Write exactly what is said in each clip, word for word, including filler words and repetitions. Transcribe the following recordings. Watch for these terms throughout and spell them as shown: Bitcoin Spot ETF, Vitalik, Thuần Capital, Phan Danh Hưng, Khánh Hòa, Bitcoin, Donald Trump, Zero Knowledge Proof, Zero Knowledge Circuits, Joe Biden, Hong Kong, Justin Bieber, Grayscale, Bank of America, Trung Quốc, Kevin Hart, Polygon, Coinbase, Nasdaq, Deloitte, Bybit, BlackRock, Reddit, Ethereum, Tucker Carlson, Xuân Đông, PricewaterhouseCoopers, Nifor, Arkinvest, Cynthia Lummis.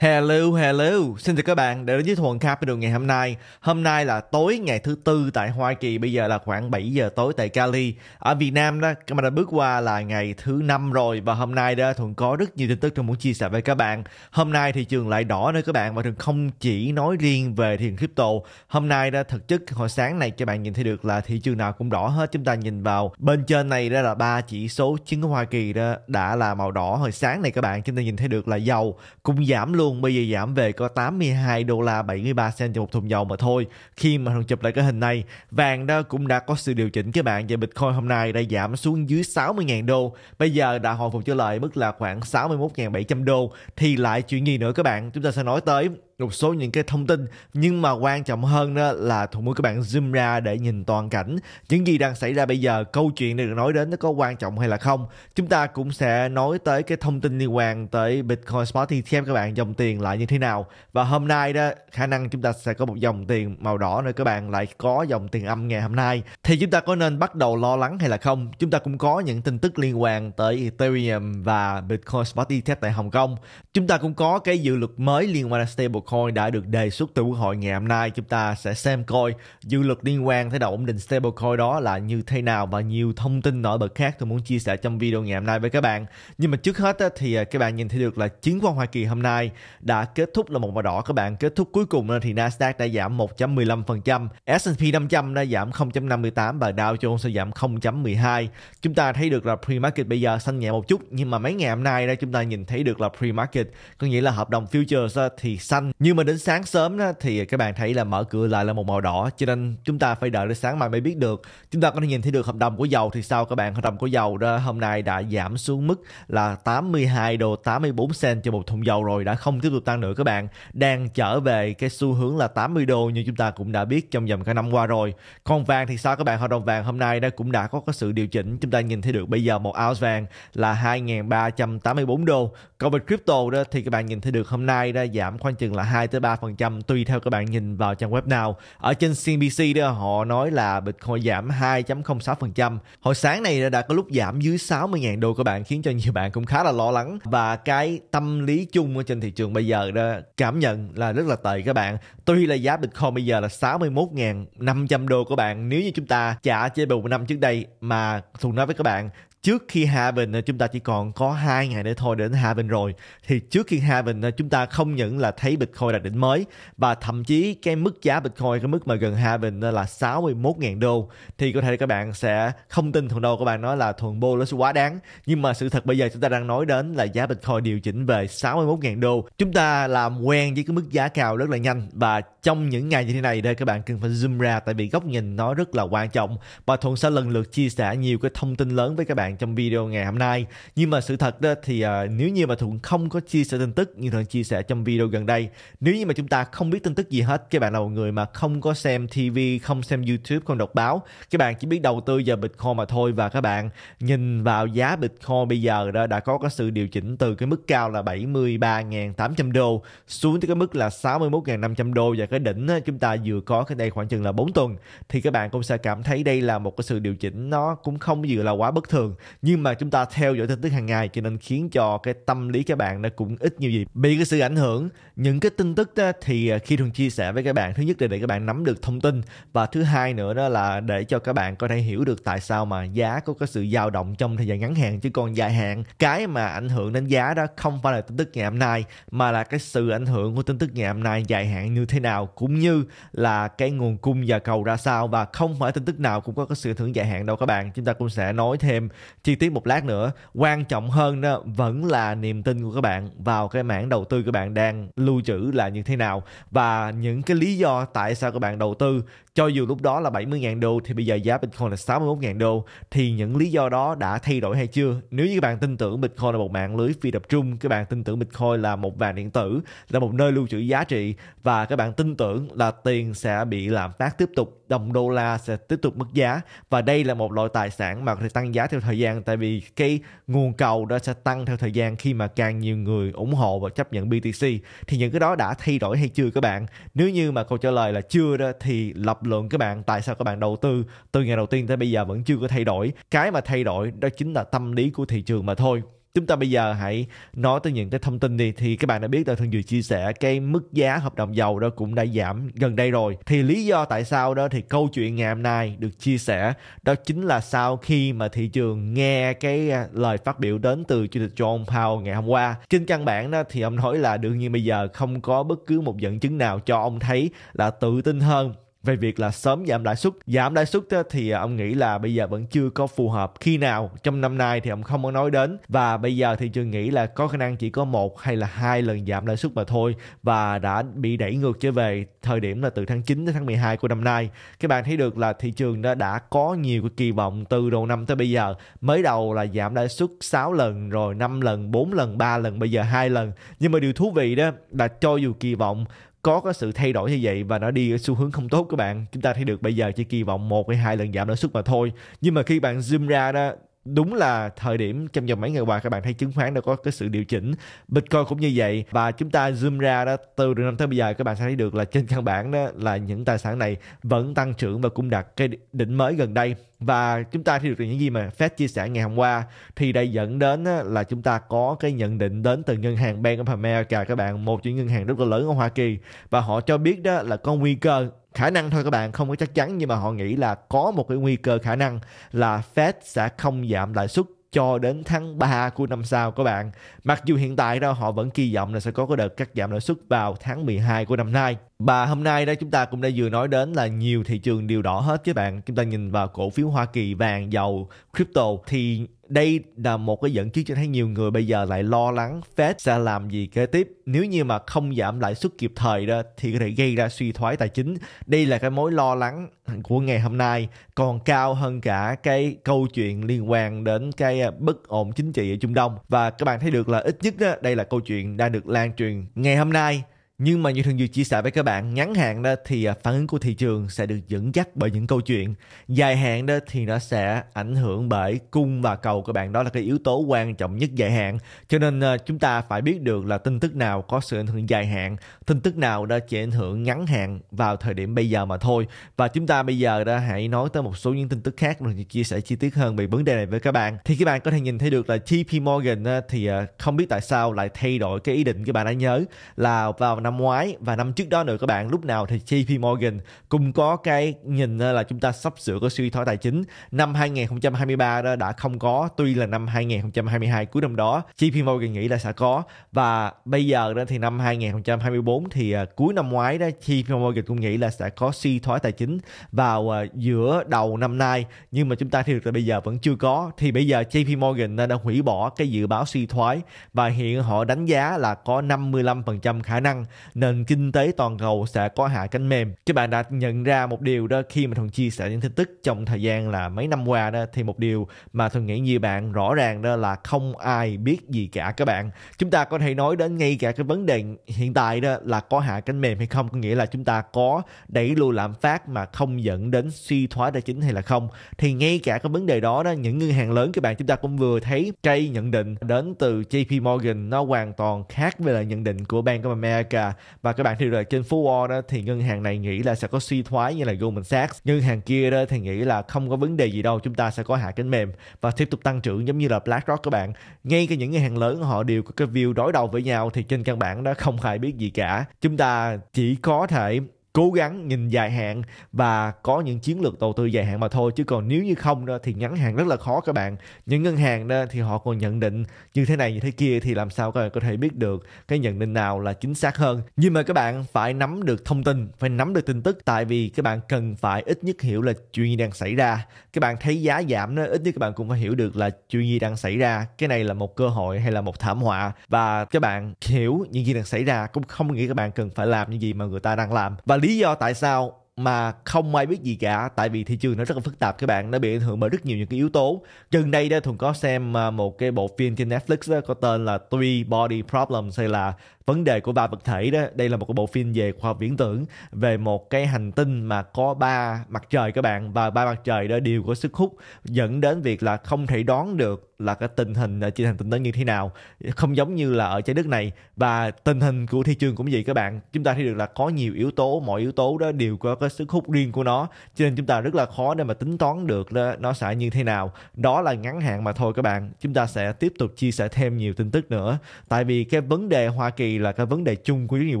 Hello, hello, xin chào các bạn đã đến với Thuần Capital ngày hôm nay. Hôm nay là tối ngày thứ tư tại Hoa Kỳ, bây giờ là khoảng bảy giờ tối tại Cali. Ở Việt Nam đó, các bạn đã bước qua là ngày thứ năm rồi và hôm nay đó Thuần có rất nhiều tin tức Thuần muốn chia sẻ với các bạn. Hôm nay thị trường lại đỏ nữa các bạn và Thuần không chỉ nói riêng về thị trường crypto. Hôm nay đó thực chất hồi sáng này các bạn nhìn thấy được là thị trường nào cũng đỏ hết. Chúng ta nhìn vào bên trên này đó là ba chỉ số chứng khoán Hoa Kỳ đó đã là màu đỏ hồi sáng này các bạn. Chúng ta nhìn thấy được là dầu cũng giảm luôn. Bây giờ giảm về có tám mươi hai đô la bảy mươi ba cent cho một thùng dầu mà thôi. Khi mà Thuần chụp lại cái hình này, vàng đó cũng đã có sự điều chỉnh các bạn. Và Bitcoin hôm nay đã giảm xuống dưới sáu mươi nghìn đô. Bây giờ đã hồi phục trở lại mức là khoảng sáu mươi mốt nghìn bảy trăm đô. Thì lại chuyện gì nữa các bạn? Chúng ta sẽ nói tới một số những cái thông tin, nhưng mà quan trọng hơn đó là Thuần muốn các bạn zoom ra để nhìn toàn cảnh những gì đang xảy ra bây giờ. Câu chuyện này được nói đến nó có quan trọng hay là không? Chúng ta cũng sẽ nói tới cái thông tin liên quan tới Bitcoin Spot E T F các bạn, dòng tiền lại như thế nào. Và hôm nay đó khả năng chúng ta sẽ có một dòng tiền màu đỏ nữa các bạn, lại có dòng tiền âm ngày hôm nay. Thì chúng ta có nên bắt đầu lo lắng hay là không? Chúng ta cũng có những tin tức liên quan tới Ethereum và Bitcoin Spot E T F tại Hồng Kông. Chúng ta cũng có cái dự luật mới liên quan đến stable Coin đã được đề xuất từ Quốc hội ngày hôm nay. Chúng ta sẽ xem coi dự luật liên quan tới độ ổn định stablecoin đó là như thế nào và nhiều thông tin nổi bật khác tôi muốn chia sẻ trong video ngày hôm nay với các bạn. Nhưng mà trước hết thì các bạn nhìn thấy được là chứng khoán Hoa Kỳ hôm nay đã kết thúc là một màu đỏ các bạn. Kết thúc cuối cùng thì Nasdaq đã giảm một phẩy mười lăm phần trăm, S and P năm trăm đã giảm không phẩy năm mươi tám và Dow Jones đã giảm không phẩy mười hai. Chúng ta thấy được là pre-market bây giờ xanh nhẹ một chút, nhưng mà mấy ngày hôm nay đây chúng ta nhìn thấy được là pre-market, có nghĩa là hợp đồng futures thì xanh. Nhưng mà đến sáng sớm đó, thì các bạn thấy là mở cửa lại là một màu đỏ, cho nên chúng ta phải đợi đến sáng mai mới biết được. Chúng ta có thể nhìn thấy được hợp đồng của dầu thì sao các bạn? Hợp đồng của dầu đó hôm nay đã giảm xuống mức là tám mươi hai đô tám mươi bốn cent cho một thùng dầu rồi, đã không tiếp tục tăng nữa các bạn. Đang trở về cái xu hướng là tám mươi đô như chúng ta cũng đã biết trong vòng cả năm qua rồi. Còn vàng thì sao các bạn? Hợp đồng vàng hôm nay đã cũng đã có cái sự điều chỉnh. Chúng ta nhìn thấy được bây giờ một ounce vàng là hai nghìn ba trăm tám mươi bốn đô. Còn về crypto đó thì các bạn nhìn thấy được hôm nay đã giảm khoảng chừng là hai tới ba phần trăm tùy theo các bạn nhìn vào trang web nào. Ở trên C N B C đó họ nói là Bitcoin giảm hai phẩy không sáu phần trăm. Hồi sáng này đã có lúc giảm dưới sáu mươi nghìn đô các bạn, khiến cho nhiều bạn cũng khá là lo lắng. Và cái tâm lý chung ở trên thị trường bây giờ đó cảm nhận là rất là tệ các bạn. Tuy là giá Bitcoin bây giờ là sáu mươi mốt nghìn năm trăm đô các bạn, nếu như chúng ta trả chế bù năm trước đây mà Thuần nói với các bạn, trước khi halving chúng ta chỉ còn có hai ngày nữa thôi đến halving rồi, thì trước khi halving chúng ta không những là thấy Bitcoin đạt đỉnh mới và thậm chí cái mức giá Bitcoin cái mức mà gần halving là sáu mươi mốt nghìn đô, thì có thể các bạn sẽ không tin Thuần đâu, các bạn nói là Thuần bullish quá đáng. Nhưng mà sự thật bây giờ chúng ta đang nói đến là giá Bitcoin điều chỉnh về sáu mươi mốt nghìn đô. Chúng ta làm quen với cái mức giá cao rất là nhanh, và trong những ngày như thế này đây các bạn cần phải zoom ra, tại vì góc nhìn nó rất là quan trọng. Và Thuần sẽ lần lượt chia sẻ nhiều cái thông tin lớn với các bạn trong video ngày hôm nay. Nhưng mà sự thật đó thì uh, nếu như mà Thuận không có chia sẻ tin tức như Thuận chia sẻ trong video gần đây, nếu như mà chúng ta không biết tin tức gì hết, các bạn là một người mà không có xem ti vi, không xem YouTube, không đọc báo, các bạn chỉ biết đầu tư vào Bitcoin mà thôi. Và các bạn nhìn vào giá Bitcoin bây giờ đó đã có cái sự điều chỉnh từ cái mức cao là bảy mươi ba nghìn tám trăm đô xuống tới cái mức là sáu mươi mốt nghìn năm trăm đô, và cái đỉnh đó, chúng ta vừa có cái đây khoảng chừng là bốn tuần, thì các bạn cũng sẽ cảm thấy đây là một cái sự điều chỉnh nó cũng không vừa là quá bất thường. Nhưng mà chúng ta theo dõi tin tức hàng ngày, cho nên khiến cho cái tâm lý các bạn nó cũng ít nhiều gì bị cái sự ảnh hưởng. Những cái tin tức đó thì khi Thuần chia sẻ với các bạn, thứ nhất là để các bạn nắm được thông tin, và thứ hai nữa đó là để cho các bạn có thể hiểu được tại sao mà giá có cái sự dao động trong thời gian ngắn hạn. Chứ còn dài hạn, cái mà ảnh hưởng đến giá đó không phải là tin tức ngày hôm nay, mà là cái sự ảnh hưởng của tin tức ngày hôm nay dài hạn như thế nào, cũng như là cái nguồn cung và cầu ra sao. Và không phải tin tức nào cũng có cái sự ảnh hưởng dài hạn đâu các bạn. Chúng ta cũng sẽ nói thêm chi tiết một lát nữa. Quan trọng hơn đó vẫn là niềm tin của các bạn vào cái mảng đầu tư các bạn đang lưu trữ là như thế nào, và những cái lý do tại sao các bạn đầu tư. Cho dù lúc đó là bảy mươi nghìn đô thì bây giờ giá Bitcoin là sáu mươi mốt nghìn đô, thì những lý do đó đã thay đổi hay chưa? Nếu như các bạn tin tưởng Bitcoin là một mạng lưới phi tập trung, các bạn tin tưởng Bitcoin là một vàng điện tử, là một nơi lưu trữ giá trị, và các bạn tin tưởng là tiền sẽ bị lạm phát tiếp tục, đồng đô la sẽ tiếp tục mất giá, và đây là một loại tài sản mà có thể tăng giá theo thời gian, tại vì cái nguồn cầu đó sẽ tăng theo thời gian khi mà càng nhiều người ủng hộ và chấp nhận B T C. Thì những cái đó đã thay đổi hay chưa các bạn? Nếu như mà câu trả lời là chưa đó, thì lập lượng các bạn tại sao các bạn đầu tư từ ngày đầu tiên tới bây giờ vẫn chưa có thay đổi. Cái mà thay đổi đó chính là tâm lý của thị trường mà thôi. Chúng ta bây giờ hãy nói tới những cái thông tin đi. Thì các bạn đã biết là Thuần vừa chia sẻ cái mức giá hợp đồng dầu đó cũng đã giảm gần đây rồi. Thì lý do tại sao đó thì câu chuyện ngày hôm nay được chia sẻ đó chính là sau khi mà thị trường nghe cái lời phát biểu đến từ Chủ tịch Jerome Powell ngày hôm qua. Trên căn bản đó thì ông nói là đương nhiên bây giờ không có bất cứ một dẫn chứng nào cho ông thấy là tự tin hơn về việc là sớm giảm lãi suất. Giảm lãi suất thì ông nghĩ là bây giờ vẫn chưa có phù hợp. Khi nào trong năm nay thì ông không có nói đến. Và bây giờ thị trường nghĩ là có khả năng chỉ có một hay là hai lần giảm lãi suất mà thôi. Và đã bị đẩy ngược trở về thời điểm là từ tháng chín đến tháng mười hai của năm nay. Các bạn thấy được là thị trường đã, đã có nhiều cái kỳ vọng từ đầu năm tới bây giờ. Mới đầu là giảm lãi suất sáu lần, rồi năm lần, bốn lần, ba lần, bây giờ hai lần. Nhưng mà điều thú vị đó là cho dù kỳ vọng có cái sự thay đổi như vậy và nó đi xu hướng không tốt các bạn, chúng ta thấy được bây giờ chỉ kỳ vọng một hay hai lần giảm lãi suất mà thôi. Nhưng mà khi bạn zoom ra đó, đúng là thời điểm trong vòng mấy ngày qua các bạn thấy chứng khoán đã có cái sự điều chỉnh, Bitcoin cũng như vậy. Và chúng ta zoom ra đó, từ đầu năm tới bây giờ các bạn sẽ thấy được là trên căn bản đó là những tài sản này vẫn tăng trưởng và cũng đạt cái đỉnh mới gần đây. Và chúng ta thấy được những gì mà Fed chia sẻ ngày hôm qua thì đã dẫn đến là chúng ta có cái nhận định đến từ ngân hàng Bank of America các bạn, một trong những ngân hàng rất là lớn ở Hoa Kỳ. Và họ cho biết đó là có nguy cơ, khả năng thôi các bạn, không có chắc chắn, nhưng mà họ nghĩ là có một cái nguy cơ khả năng là Fed sẽ không giảm lãi suất cho đến tháng ba của năm sau các bạn. Mặc dù hiện tại đó họ vẫn kỳ vọng là sẽ có cái đợt cắt giảm lãi suất vào tháng mười hai của năm nay. Và hôm nay đó chúng ta cũng đã vừa nói đến là nhiều thị trường đều đỏ hết các bạn. Chúng ta nhìn vào cổ phiếu Hoa Kỳ, vàng, dầu, crypto thì đây là một cái dẫn chứng cho thấy nhiều người bây giờ lại lo lắng Fed sẽ làm gì kế tiếp. Nếu như mà không giảm lãi suất kịp thời đó thì có thể gây ra suy thoái tài chính. Đây là cái mối lo lắng của ngày hôm nay, còn cao hơn cả cái câu chuyện liên quan đến cái bất ổn chính trị ở Trung Đông. Và các bạn thấy được là ít nhất đó, đây là câu chuyện đã được lan truyền ngày hôm nay. Nhưng mà như Thuần vừa chia sẻ với các bạn, ngắn hạn đó thì phản ứng của thị trường sẽ được dẫn dắt bởi những câu chuyện. Dài hạn đó thì nó sẽ ảnh hưởng bởi cung và cầu các bạn. Đó là cái yếu tố quan trọng nhất dài hạn. Cho nên chúng ta phải biết được là tin tức nào có sự ảnh hưởng dài hạn, tin tức nào đã chỉ ảnh hưởng ngắn hạn vào thời điểm bây giờ mà thôi. Và chúng ta bây giờ đã hãy nói tới một số những tin tức khác rồi chia sẻ chi tiết hơn về vấn đề này với các bạn. Thì các bạn có thể nhìn thấy được là J P Morgan thì không biết tại sao lại thay đổi cái ý định. Các bạn đã nhớ là vào năm ngoái và năm trước đó nữa các bạn, lúc nào thì J P Morgan cũng có cái nhìn là chúng ta sắp sửa có suy thoái tài chính. Năm hai không hai ba đó đã không có, tuy là năm hai không hai hai cuối năm đó J P Morgan nghĩ là sẽ có. Và bây giờ đó thì năm hai không hai tư thì cuối năm ngoái đó J P Morgan cũng nghĩ là sẽ có suy thoái tài chính vào giữa đầu năm nay, nhưng mà chúng ta thấy được là bây giờ vẫn chưa có. Thì bây giờ J P Morgan đã hủy bỏ cái dự báo suy thoái và hiện họ đánh giá là có năm mươi lăm phần trăm khả năng nền kinh tế toàn cầu sẽ có hạ cánh mềm. Các bạn đã nhận ra một điều đó khi mà Thuần chia sẻ những tin tức trong thời gian là mấy năm qua đó, thì một điều mà Thuần nghĩ như bạn rõ ràng đó là không ai biết gì cả các bạn. Chúng ta có thể nói đến ngay cả cái vấn đề hiện tại đó là có hạ cánh mềm hay không, có nghĩa là chúng ta có đẩy lùi lạm phát mà không dẫn đến suy thoái tài chính hay là không. Thì ngay cả cái vấn đề đó đó, những ngân hàng lớn các bạn, chúng ta cũng vừa thấy cây nhận định đến từ J P Morgan nó hoàn toàn khác với lại nhận định của Bank of America. Và các bạn thấy rồi, trên phố Wall đó thì ngân hàng này nghĩ là sẽ có suy thoái như là Goldman Sachs, ngân hàng kia đó thì nghĩ là không có vấn đề gì đâu, chúng ta sẽ có hạ cánh mềm và tiếp tục tăng trưởng giống như là BlackRock các bạn. Ngay cả những ngân hàng lớn họ đều có cái view đối đầu với nhau. Thì trên căn bản đó không ai biết gì cả, chúng ta chỉ có thể cố gắng nhìn dài hạn và có những chiến lược đầu tư dài hạn mà thôi. Chứ còn nếu như không đó thì ngắn hạn rất là khó các bạn. Những ngân hàng đó thì họ còn nhận định như thế này như thế kia, thì làm sao các bạn có thể biết được cái nhận định nào là chính xác hơn. Nhưng mà các bạn phải nắm được thông tin, phải nắm được tin tức. Tại vì các bạn cần phải ít nhất hiểu là chuyện gì đang xảy ra. Các bạn thấy giá giảm đó, ít nhất các bạn cũng phải hiểu được là chuyện gì đang xảy ra. Cái này là một cơ hội hay là một thảm họa. Và các bạn hiểu những gì đang xảy ra cũng không nghĩa các bạn cần phải làm những gì mà người ta đang làm. Và lý do tại sao mà không ai biết gì cả, tại vì thị trường nó rất là phức tạp các bạn, nó bị ảnh hưởng bởi rất nhiều những cái yếu tố. Gần đây đó Thuần có xem một cái bộ phim trên Netflix đó, có tên là Three Body Problem hay là vấn đề của ba vật thể đó. Đây là một cái bộ phim về khoa học viễn tưởng, về một cái hành tinh mà có ba mặt trời các bạn, và ba mặt trời đó đều có sức hút dẫn đến việc là không thể đoán được là cái tình hình trên hành tinh đó như thế nào, không giống như là ở trái đất này. Và tình hình của thị trường cũng vậy các bạn, chúng ta thấy được là có nhiều yếu tố, mọi yếu tố đó đều có cái có sức hút riêng của nó, cho nên chúng ta rất là khó để mà tính toán được nó sẽ như thế nào. Đó là ngắn hạn mà thôi các bạn. Chúng ta sẽ tiếp tục chia sẻ thêm nhiều tin tức nữa, tại vì cái vấn đề Hoa Kỳ là cái vấn đề chung của rất nhiều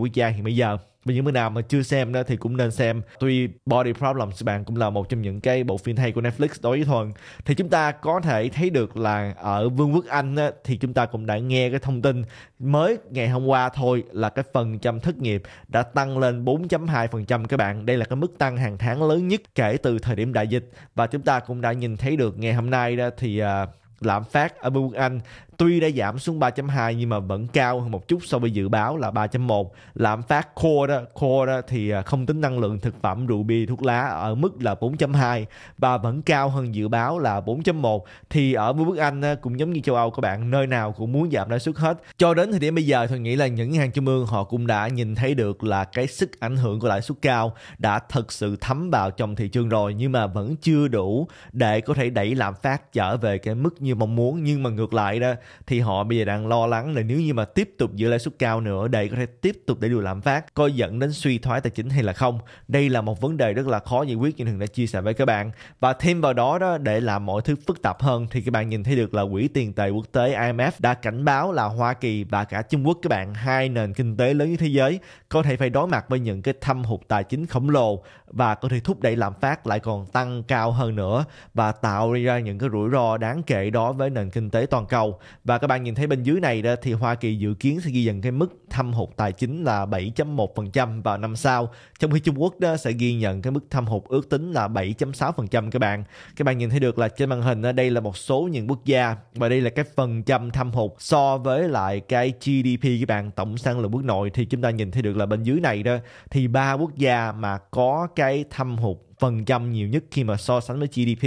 quốc gia hiện bây giờ. Và những bữa nào mà chưa xem đó thì cũng nên xem. Three Body Problem bạn cũng là một trong những cái bộ phim hay của Netflix đối với Thuần. Thì chúng ta có thể thấy được là ở Vương quốc Anh đó, thì chúng ta cũng đã nghe cái thông tin mới ngày hôm qua thôi là cái phần trăm thất nghiệp đã tăng lên bốn phẩy hai phần trăm các bạn. Đây là cái mức tăng hàng tháng lớn nhất kể từ thời điểm đại dịch. Và chúng ta cũng đã nhìn thấy được ngày hôm nay đó thì uh, lạm phát ở Vương quốc Anh tuy đã giảm xuống ba phẩy hai nhưng mà vẫn cao hơn một chút so với dự báo là ba phẩy một. Lạm phát core đó, core đó thì không tính năng lượng, thực phẩm, rượu bia, thuốc lá ở mức là bốn phẩy hai và vẫn cao hơn dự báo là bốn phẩy một. Thì ở Vương quốc Anh cũng giống như châu Âu các bạn, nơi nào cũng muốn giảm lãi suất hết. Cho đến thời điểm bây giờ tôi nghĩ là những ngân hàng trung ương họ cũng đã nhìn thấy được là cái sức ảnh hưởng của lãi suất cao đã thật sự thấm vào trong thị trường rồi, nhưng mà vẫn chưa đủ để có thể đẩy lạm phát trở về cái mức như mong muốn. Nhưng mà ngược lại đó thì họ bây giờ đang lo lắng là nếu như mà tiếp tục giữ lãi suất cao nữa để có thể tiếp tục để đuổi lạm phát, coi dẫn đến suy thoái tài chính hay là không. Đây là một vấn đề rất là khó giải quyết như Thường đã chia sẻ với các bạn. Và thêm vào đó đó, để làm mọi thứ phức tạp hơn thì các bạn nhìn thấy được là Quỹ tiền tệ quốc tế I M F đã cảnh báo là Hoa Kỳ và cả Trung Quốc các bạn, hai nền kinh tế lớn nhất thế giới, có thể phải đối mặt với những cái thâm hụt tài chính khổng lồ và có thể thúc đẩy lạm phát lại còn tăng cao hơn nữa và tạo ra những cái rủi ro đáng kể đó với nền kinh tế toàn cầu. Và các bạn nhìn thấy bên dưới này đó thì Hoa Kỳ dự kiến sẽ ghi nhận cái mức thâm hụt tài chính là bảy phẩy một phần trăm vào năm sau, trong khi Trung Quốc đó sẽ ghi nhận cái mức thâm hụt ước tính là bảy phẩy sáu phần trăm các bạn. Các bạn nhìn thấy được là trên màn hình đó, đây là một số những quốc gia và đây là cái phần trăm thâm hụt so với lại cái G D P các bạn, tổng sản lượng quốc nội. Thì chúng ta nhìn thấy được là bên dưới này đó thì ba quốc gia mà có cái thâm hụt phần trăm nhiều nhất khi mà so sánh với G D P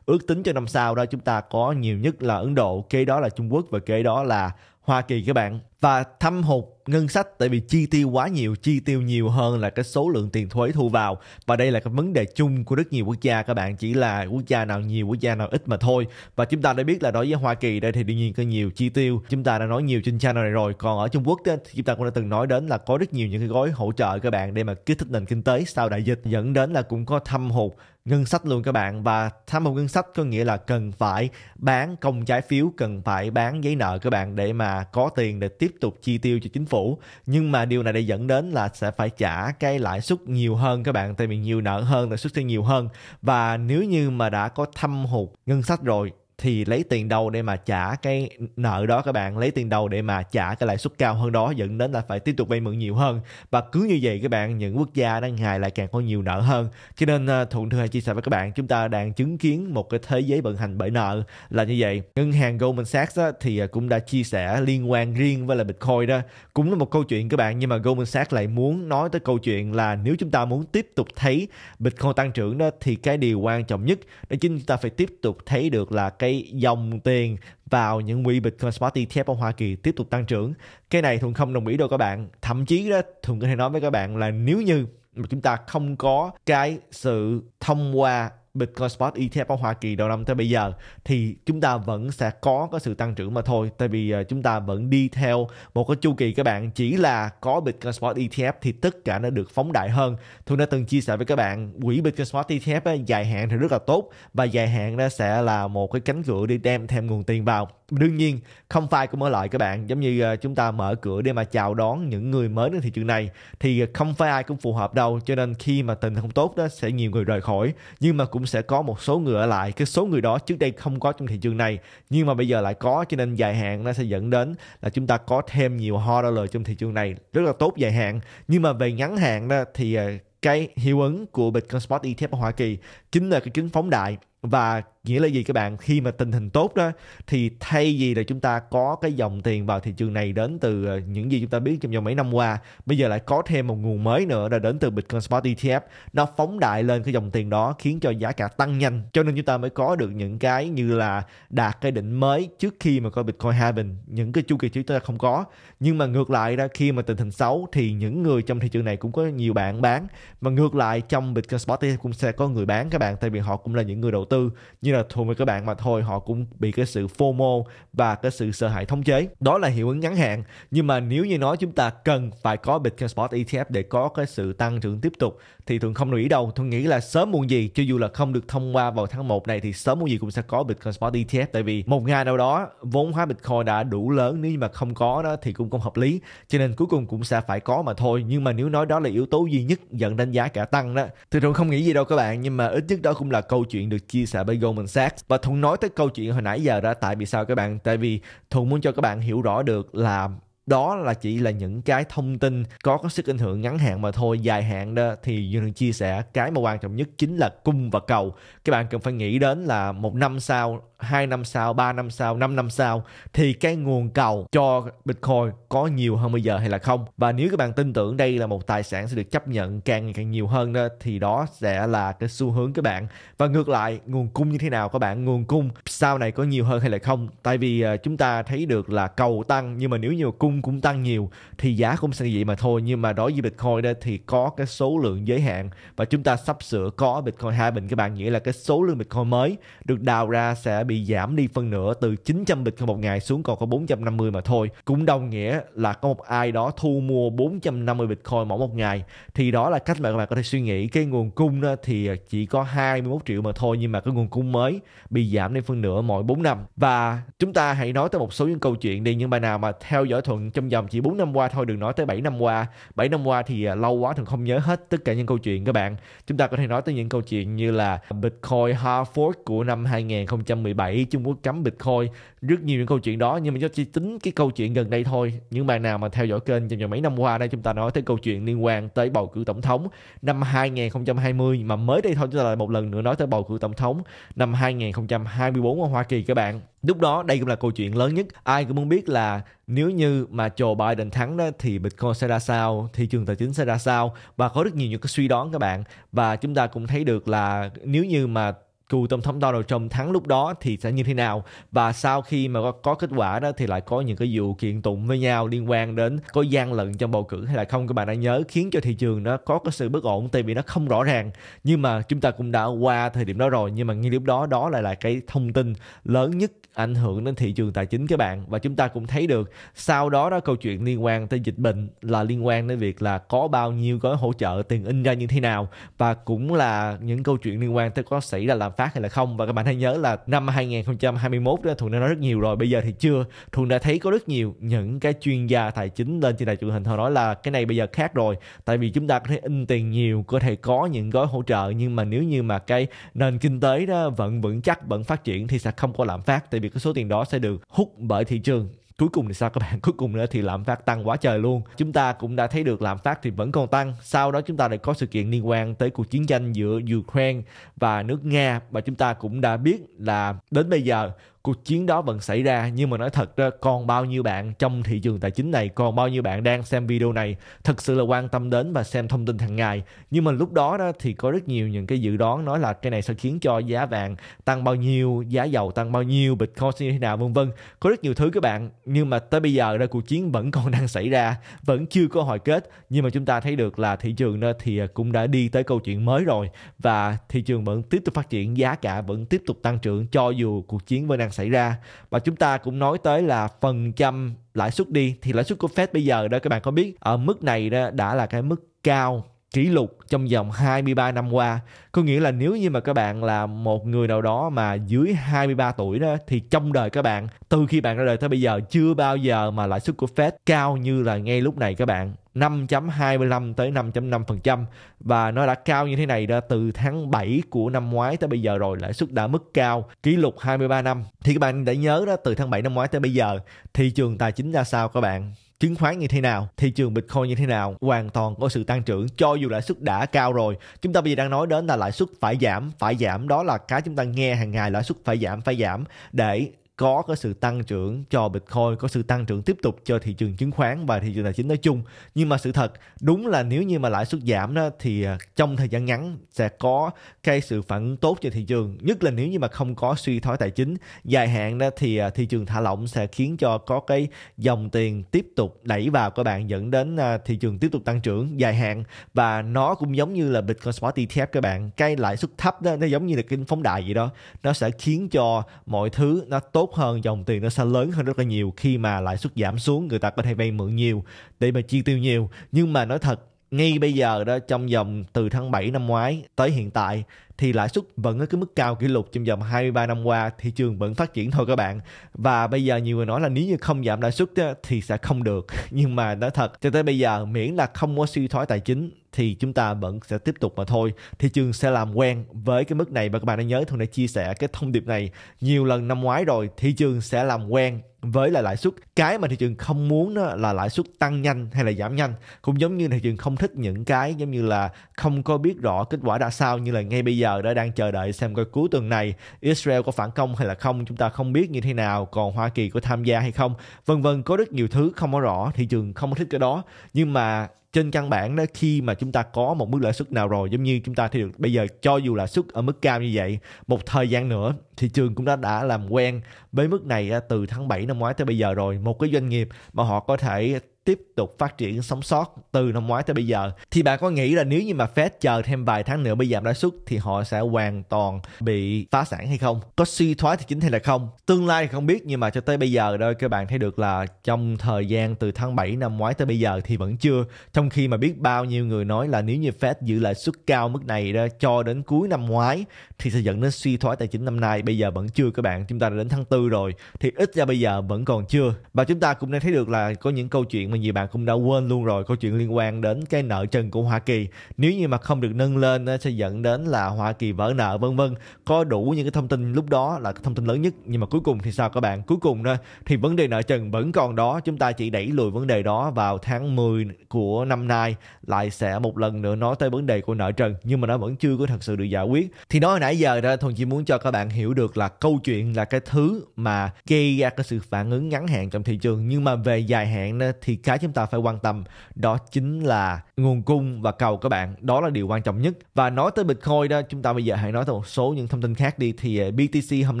ước tính cho năm sau đó, chúng ta có nhiều nhất là Ấn Độ, kế đó là Trung Quốc và kế đó là Hoa Kỳ các bạn. Và thâm hụt ngân sách tại vì chi tiêu quá nhiều, chi tiêu nhiều hơn là cái số lượng tiền thuế thu vào. Và đây là cái vấn đề chung của rất nhiều quốc gia các bạn, chỉ là quốc gia nào nhiều, quốc gia nào ít mà thôi. Và chúng ta đã biết là đối với Hoa Kỳ đây thì đương nhiên có nhiều chi tiêu, chúng ta đã nói nhiều trên channel này rồi. Còn ở Trung Quốc đó, thì chúng ta cũng đã từng nói đến là có rất nhiều những cái gói hỗ trợ các bạn để mà kích thích nền kinh tế sau đại dịch, dẫn đến là cũng có thâm hụt ngân sách luôn các bạn. Và thâm hụt ngân sách có nghĩa là cần phải bán công trái phiếu, cần phải bán giấy nợ các bạn để mà có tiền để tiếp tục chi tiêu cho chính phủ. Nhưng mà điều này đã dẫn đến là sẽ phải trả cái lãi suất nhiều hơn các bạn, tại vì nhiều nợ hơn, lãi suất sẽ nhiều hơn. Và nếu như mà đã có thâm hụt ngân sách rồi thì lấy tiền đâu để mà trả cái nợ đó các bạn, lấy tiền đâu để mà trả cái lãi suất cao hơn đó, dẫn đến là phải tiếp tục vay mượn nhiều hơn. Và cứ như vậy các bạn, những quốc gia đang ngày lại càng có nhiều nợ hơn. Cho nên Thuận thường hay chia sẻ với các bạn, chúng ta đang chứng kiến một cái thế giới vận hành bởi nợ là như vậy. Ngân hàng Goldman Sachs á, thì cũng đã chia sẻ liên quan riêng với là Bitcoin đó, cũng là một câu chuyện các bạn. Nhưng mà Goldman Sachs lại muốn nói tới câu chuyện là nếu chúng ta muốn tiếp tục thấy Bitcoin tăng trưởng đó thì cái điều quan trọng nhất đó chính chúng ta phải tiếp tục thấy được là cái cái dòng tiền vào những quỹ Bitcoin Spot E T F ở Hoa Kỳ tiếp tục tăng trưởng. Cái này Thuận không đồng ý đâu các bạn. Thậm chí đó Thuận có thể nói với các bạn là nếu như mà chúng ta không có cái sự thông qua Bitcoin Spot E T F ở Hoa Kỳ đầu năm tới bây giờ thì chúng ta vẫn sẽ có cái sự tăng trưởng mà thôi. Tại vì chúng ta vẫn đi theo một cái chu kỳ các bạn, chỉ là có Bitcoin Spot E T F thì tất cả nó được phóng đại hơn. Tôi đã từng chia sẻ với các bạn, quỹ Bitcoin Spot E T F ấy, dài hạn thì rất là tốt và dài hạn nó sẽ là một cái cánh cửa để đem thêm nguồn tiền vào. Đương nhiên không phải cũng mở lại các bạn, giống như chúng ta mở cửa để mà chào đón những người mới đến thị trường này thì không phải ai cũng phù hợp đâu. Cho nên khi mà tình không tốt đó sẽ nhiều người rời khỏi, nhưng mà cũng sẽ có một số người ở lại. Cái số người đó trước đây không có trong thị trường này nhưng mà bây giờ lại có, cho nên dài hạn nó sẽ dẫn đến là chúng ta có thêm nhiều hot dollar trong thị trường này, rất là tốt dài hạn. Nhưng mà về ngắn hạn đó thì cái hiệu ứng của Bitcoin Spot E T F ở Hoa Kỳ chính là cái chứng phóng đại. Và nghĩa là gì các bạn, khi mà tình hình tốt đó thì thay vì là chúng ta có cái dòng tiền vào thị trường này đến từ những gì chúng ta biết trong vòng mấy năm qua, bây giờ lại có thêm một nguồn mới nữa là đến từ Bitcoin Spot E T F. Nó phóng đại lên cái dòng tiền đó khiến cho giá cả tăng nhanh, cho nên chúng ta mới có được những cái như là đạt cái đỉnh mới trước khi mà có Bitcoin Halving, những cái chu kỳ trước ta không có. Nhưng mà ngược lại đó, khi mà tình hình xấu thì những người trong thị trường này cũng có nhiều bạn bán, mà ngược lại trong Bitcoin Spot E T F cũng sẽ có người bán các bạn, tại vì họ cũng là những người đầu tư. Như là thuộc về các bạn mà thôi, họ cũng bị cái sự FOMO và cái sự sợ hãi thống chế. Đó là hiệu ứng ngắn hạn, nhưng mà nếu như nói chúng ta cần phải có Bitcoin Spot e tê ép để có cái sự tăng trưởng tiếp tục thì Thuần không nghĩ đâu. Thuần nghĩ là sớm muộn gì, cho dù là không được thông qua vào tháng một này thì sớm muộn gì cũng sẽ có Bitcoin Spot e tê ép, tại vì một ngày nào đó vốn hóa Bitcoin đã đủ lớn, nếu như mà không có đó thì cũng không hợp lý, cho nên cuối cùng cũng sẽ phải có mà thôi. Nhưng mà nếu nói đó là yếu tố duy nhất dẫn đến giá cả tăng đó thì Thuần không nghĩ gì đâu các bạn, nhưng mà ít nhất đó cũng là câu chuyện được chia sẻ bởi Goldman Sachs. Và Thuần nói tới câu chuyện hồi nãy giờ đó tại vì sao các bạn, tại vì Thuần muốn cho các bạn hiểu rõ được là đó là chỉ là những cái thông tin có có sức ảnh hưởng ngắn hạn mà thôi. Dài hạn đó thì như Thuần chia sẻ, cái mà quan trọng nhất chính là cung và cầu. Các bạn cần phải nghĩ đến là một năm sau, hai năm sau, ba năm sau, năm năm sau thì cái nguồn cầu cho Bitcoin có nhiều hơn bây giờ hay là không. Và nếu các bạn tin tưởng đây là một tài sản sẽ được chấp nhận càng ngày càng nhiều hơn đó, thì đó sẽ là cái xu hướng các bạn. Và ngược lại, nguồn cung như thế nào các bạn, nguồn cung sau này có nhiều hơn hay là không. Tại vì chúng ta thấy được là cầu tăng, nhưng mà nếu nhiều cung cũng tăng nhiều thì giá cũng sẽ vậy mà thôi. Nhưng mà đối với Bitcoin đó thì có cái số lượng giới hạn, và chúng ta sắp sửa có Bitcoin Halving các bạn, nghĩa là cái số lượng Bitcoin mới được đào ra sẽ bị giảm đi phân nửa, từ chín trăm Bitcoin một ngày xuống còn có bốn trăm năm mươi mà thôi. Cũng đồng nghĩa là có một ai đó thu mua bốn trăm năm mươi Bitcoin mỗi một ngày. Thì đó là cách mà các bạn có thể suy nghĩ. Cái nguồn cung đó thì chỉ có hai mươi mốt triệu mà thôi, nhưng mà cái nguồn cung mới bị giảm đi phân nửa mỗi bốn năm. Và chúng ta hãy nói tới một số những câu chuyện đi, những bài nào mà theo dõi Thuần trong vòng chỉ bốn năm qua thôi, đừng nói tới bảy năm qua. bảy năm qua thì lâu quá, Thuần không nhớ hết tất cả những câu chuyện các bạn. Chúng ta có thể nói tới những câu chuyện như là Bitcoin hard fork của năm hai nghìn không trăm mười bảy, Trung Quốc cấm Bitcoin, rất nhiều những câu chuyện đó. Nhưng mà chỉ tính cái câu chuyện gần đây thôi, những bạn nào mà theo dõi kênh trong mấy năm qua đây, chúng ta nói tới câu chuyện liên quan tới bầu cử tổng thống năm hai nghìn không trăm hai mươi, mà mới đây thôi chúng ta lại một lần nữa nói tới bầu cử tổng thống năm hai nghìn không trăm hai mươi tư ở Hoa Kỳ các bạn. Lúc đó đây cũng là câu chuyện lớn nhất, ai cũng muốn biết là nếu như mà Joe Biden thắng đó thì Bitcoin sẽ ra sao, thị trường tài chính sẽ ra sao, và có rất nhiều những cái suy đoán các bạn. Và chúng ta cũng thấy được là nếu như mà cựu tổng thống Donald Trump thắng lúc đó thì sẽ như thế nào. Và sau khi mà có, có kết quả đó thì lại có những cái vụ kiện tụng với nhau liên quan đến có gian lận trong bầu cử hay là không, các bạn đã nhớ, khiến cho thị trường nó có cái sự bất ổn tại vì nó không rõ ràng. Nhưng mà chúng ta cũng đã qua thời điểm đó rồi, nhưng mà ngay lúc đó đó lại là cái thông tin lớn nhất ảnh hưởng đến thị trường tài chính các bạn. Và chúng ta cũng thấy được sau đó đó câu chuyện liên quan tới dịch bệnh, là liên quan đến việc là có bao nhiêu gói hỗ trợ, tiền in ra như thế nào, và cũng là những câu chuyện liên quan tới có xảy ra lạm phát hay là không. Và các bạn hãy nhớ là năm hai nghìn không trăm hai mươi mốt đó, Thuần đã nói rất nhiều rồi, bây giờ thì chưa. Thuần đã thấy có rất nhiều những cái chuyên gia tài chính lên trên đài truyền hình họ nói là cái này bây giờ khác rồi, tại vì chúng ta có thể in tiền nhiều, có thể có những gói hỗ trợ, nhưng mà nếu như mà cái nền kinh tế đó vẫn vững chắc, vẫn phát triển thì sẽ không có lạm phát, tại vì cái số tiền đó sẽ được hút bởi thị trường. Cuối cùng thì sao các bạn? Cuối cùng nữa thì lạm phát tăng quá trời luôn. Chúng ta cũng đã thấy được lạm phát thì vẫn còn tăng. Sau đó chúng ta lại có sự kiện liên quan tới cuộc chiến tranh giữa Ukraine và nước Nga, và chúng ta cũng đã biết là đến bây giờ cuộc chiến đó vẫn xảy ra. Nhưng mà nói thật đó, còn bao nhiêu bạn trong thị trường tài chính này, còn bao nhiêu bạn đang xem video này thật sự là quan tâm đến và xem thông tin hàng ngày. Nhưng mà lúc đó đó thì có rất nhiều những cái dự đoán nói là cái này sẽ khiến cho giá vàng tăng bao nhiêu, giá dầu tăng bao nhiêu, Bitcoin như thế nào vân vân. Có rất nhiều thứ các bạn. Nhưng mà tới bây giờ đó, cuộc chiến vẫn còn đang xảy ra, vẫn chưa có hồi kết. Nhưng mà chúng ta thấy được là thị trường đó thì cũng đã đi tới câu chuyện mới rồi, và thị trường vẫn tiếp tục phát triển, giá cả vẫn tiếp tục tăng trưởng cho dù cuộc chiến vẫn đang xảy ra. Và chúng ta cũng nói tới là phần trăm lãi suất đi, thì lãi suất của Fed bây giờ đó các bạn có biết ở mức này đó đã là cái mức cao kỷ lục trong vòng hai mươi ba năm qua. Có nghĩa là nếu như mà các bạn là một người nào đó mà dưới hai mươi ba tuổi đó, thì trong đời các bạn, từ khi bạn ra đời tới bây giờ, chưa bao giờ mà lãi suất của Fed cao như là ngay lúc này các bạn, năm phẩy hai mươi lăm tới năm phẩy năm phần trăm. Và nó đã cao như thế này đó từ tháng bảy của năm ngoái tới bây giờ rồi, lãi suất đã mức cao kỷ lục hai mươi ba năm. Thì các bạn đã nhớ đó, từ tháng bảy năm ngoái tới bây giờ, thị trường tài chính ra sao các bạn? Chứng khoán như thế nào, thị trường Bitcoin như thế nào, hoàn toàn có sự tăng trưởng cho dù lãi suất đã cao rồi. Chúng ta bây giờ đang nói đến là lãi suất phải giảm, phải giảm, đó là cái chúng ta nghe hàng ngày, lãi suất phải giảm, phải giảm để có cái sự tăng trưởng cho Bitcoin, có sự tăng trưởng tiếp tục cho thị trường chứng khoán và thị trường tài chính nói chung. Nhưng mà sự thật đúng là nếu như mà lãi suất giảm đó thì trong thời gian ngắn sẽ có cái sự phản ứng tốt cho thị trường, nhất là nếu như mà không có suy thoái tài chính. Dài hạn đó thì thị trường thả lỏng sẽ khiến cho có cái dòng tiền tiếp tục đẩy vào các bạn, dẫn đến thị trường tiếp tục tăng trưởng dài hạn. Và nó cũng giống như là Bitcoin Spot e tê ép các bạn, cái lãi suất thấp đó nó giống như là cái phóng đại vậy đó, nó sẽ khiến cho mọi thứ nó tốt hơn, dòng tiền nó sẽ lớn hơn rất là nhiều. Khi mà lãi suất giảm xuống, người ta có thể vay mượn nhiều để mà chi tiêu nhiều. Nhưng mà nói thật, ngay bây giờ đó, trong vòng từ tháng bảy năm ngoái tới hiện tại thì lãi suất vẫn ở cái mức cao kỷ lục trong vòng hai mươi ba năm qua, thị trường vẫn phát triển thôi các bạn. Và bây giờ nhiều người nói là nếu như không giảm lãi suất thì sẽ không được. Nhưng mà nói thật, cho tới bây giờ miễn là không có suy thoái tài chính thì chúng ta vẫn sẽ tiếp tục mà thôi. Thị trường sẽ làm quen với cái mức này. Và các bạn đã nhớ Thuần đã chia sẻ cái thông điệp này nhiều lần năm ngoái rồi, thị trường sẽ làm quen với lại lãi suất. Cái mà thị trường không muốn đó là lãi suất tăng nhanh hay là giảm nhanh. Cũng giống như thị trường không thích những cái giống như là không có biết rõ kết quả ra sao, như là ngay bây giờ đã đang chờ đợi xem coi cuối tuần này Israel có phản công hay là không, chúng ta không biết như thế nào, còn Hoa Kỳ có tham gia hay không, vân vân. Có rất nhiều thứ không có rõ, thị trường không thích cái đó. Nhưng mà trên căn bản đó, khi mà chúng ta có một mức lãi suất nào rồi, giống như chúng ta thì bây giờ cho dù lãi suất ở mức cao như vậy, một thời gian nữa thị trường cũng đã đã làm quen với mức này từ tháng bảy năm ngoái tới bây giờ rồi. Một cái doanh nghiệp mà họ có thể tiếp tục phát triển sống sót từ năm ngoái tới bây giờ, thì bạn có nghĩ là nếu như mà Fed chờ thêm vài tháng nữa mới giảm lãi suất thì họ sẽ hoàn toàn bị phá sản hay không? Có suy thoái tài chính hay là không? Tương lai thì không biết, nhưng mà cho tới bây giờ rồi các bạn thấy được là trong thời gian từ tháng bảy năm ngoái tới bây giờ thì vẫn chưa. Trong khi mà biết bao nhiêu người nói là nếu như Fed giữ lãi suất cao mức này đó cho đến cuối năm ngoái thì sẽ dẫn đến suy thoái tài chính năm nay, bây giờ vẫn chưa các bạn. Chúng ta đã đến tháng tư rồi thì ít ra bây giờ vẫn còn chưa. Và chúng ta cũng đã thấy được là có những câu chuyện mà nhiều bạn cũng đã quên luôn rồi, câu chuyện liên quan đến cái nợ trần của Hoa Kỳ. Nếu như mà không được nâng lên nó sẽ dẫn đến là Hoa Kỳ vỡ nợ vân vân. Có đủ những cái thông tin lúc đó là thông tin lớn nhất, nhưng mà cuối cùng thì sao các bạn? Cuối cùng đó thì vấn đề nợ trần vẫn còn đó, chúng ta chỉ đẩy lùi vấn đề đó vào tháng mười của năm nay, lại sẽ một lần nữa nói tới vấn đề của nợ trần, nhưng mà nó vẫn chưa có thật sự được giải quyết. Thì nói hồi nãy giờ đó, Thuần chỉ muốn cho các bạn hiểu được là câu chuyện là cái thứ mà gây ra cái sự phản ứng ngắn hạn trong thị trường, nhưng mà về dài hạn đó, thì cái chúng ta phải quan tâm đó chính là nguồn cung và cầu các bạn. Đó là điều quan trọng nhất. Và nói tới Bitcoin đó, chúng ta bây giờ hãy nói tới một số những thông tin khác đi. Thì bê tê xê hôm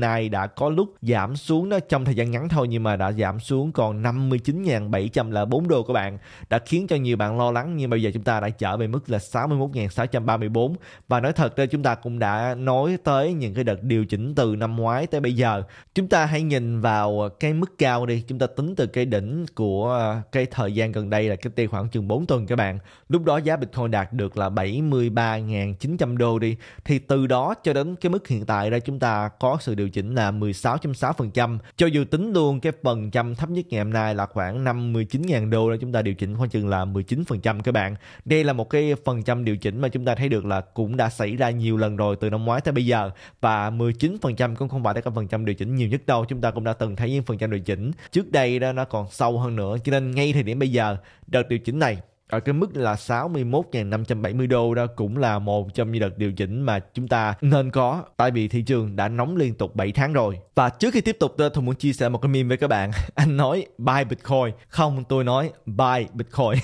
nay đã có lúc giảm xuống đó trong thời gian ngắn thôi, nhưng mà đã giảm xuống còn năm mươi chín nghìn bảy trăm lẻ bốn đô các bạn, đã khiến cho nhiều bạn lo lắng. Nhưng bây giờ chúng ta đã trở về mức là sáu mươi mốt nghìn sáu trăm ba mươi bốn. Và nói thật ra chúng ta cũng đã nói tới những cái đợt điều chỉnh từ năm ngoái tới bây giờ. Chúng ta hãy nhìn vào cái mức cao đi, chúng ta tính từ cái đỉnh của cái thời gian gần đây là cách đây khoảng chừng bốn tuần các bạn. Lúc đó giá Bitcoin đạt được là bảy mươi ba nghìn chín trăm đô đi. Thì từ đó cho đến cái mức hiện tại đây chúng ta có sự điều chỉnh là mười sáu phẩy sáu phần trăm. Cho dù tính luôn cái phần trăm thấp nhất ngày hôm nay là khoảng năm mươi chín nghìn đô đó, chúng ta điều chỉnh khoảng chừng là mười chín phần trăm các bạn. Đây là một cái phần trăm điều chỉnh mà chúng ta thấy được là cũng đã xảy ra nhiều lần rồi từ năm ngoái tới bây giờ. Và mười chín phần trăm cũng không phải là cái phần trăm điều chỉnh nhiều nhất đâu. Chúng ta cũng đã từng thấy những phần trăm điều chỉnh trước đây đó nó còn sâu hơn nữa. Cho nên ngay thời điểm bây giờ, đợt điều chỉnh này ở cái mức là sáu mươi mốt nghìn năm trăm bảy mươi đô đó cũng là một trong những đợt điều chỉnh mà chúng ta nên có, tại vì thị trường đã nóng liên tục bảy tháng rồi. Và trước khi tiếp tục đó, tôi muốn chia sẻ một cái meme với các bạn. Anh nói buy Bitcoin, không, tôi nói buy Bitcoin.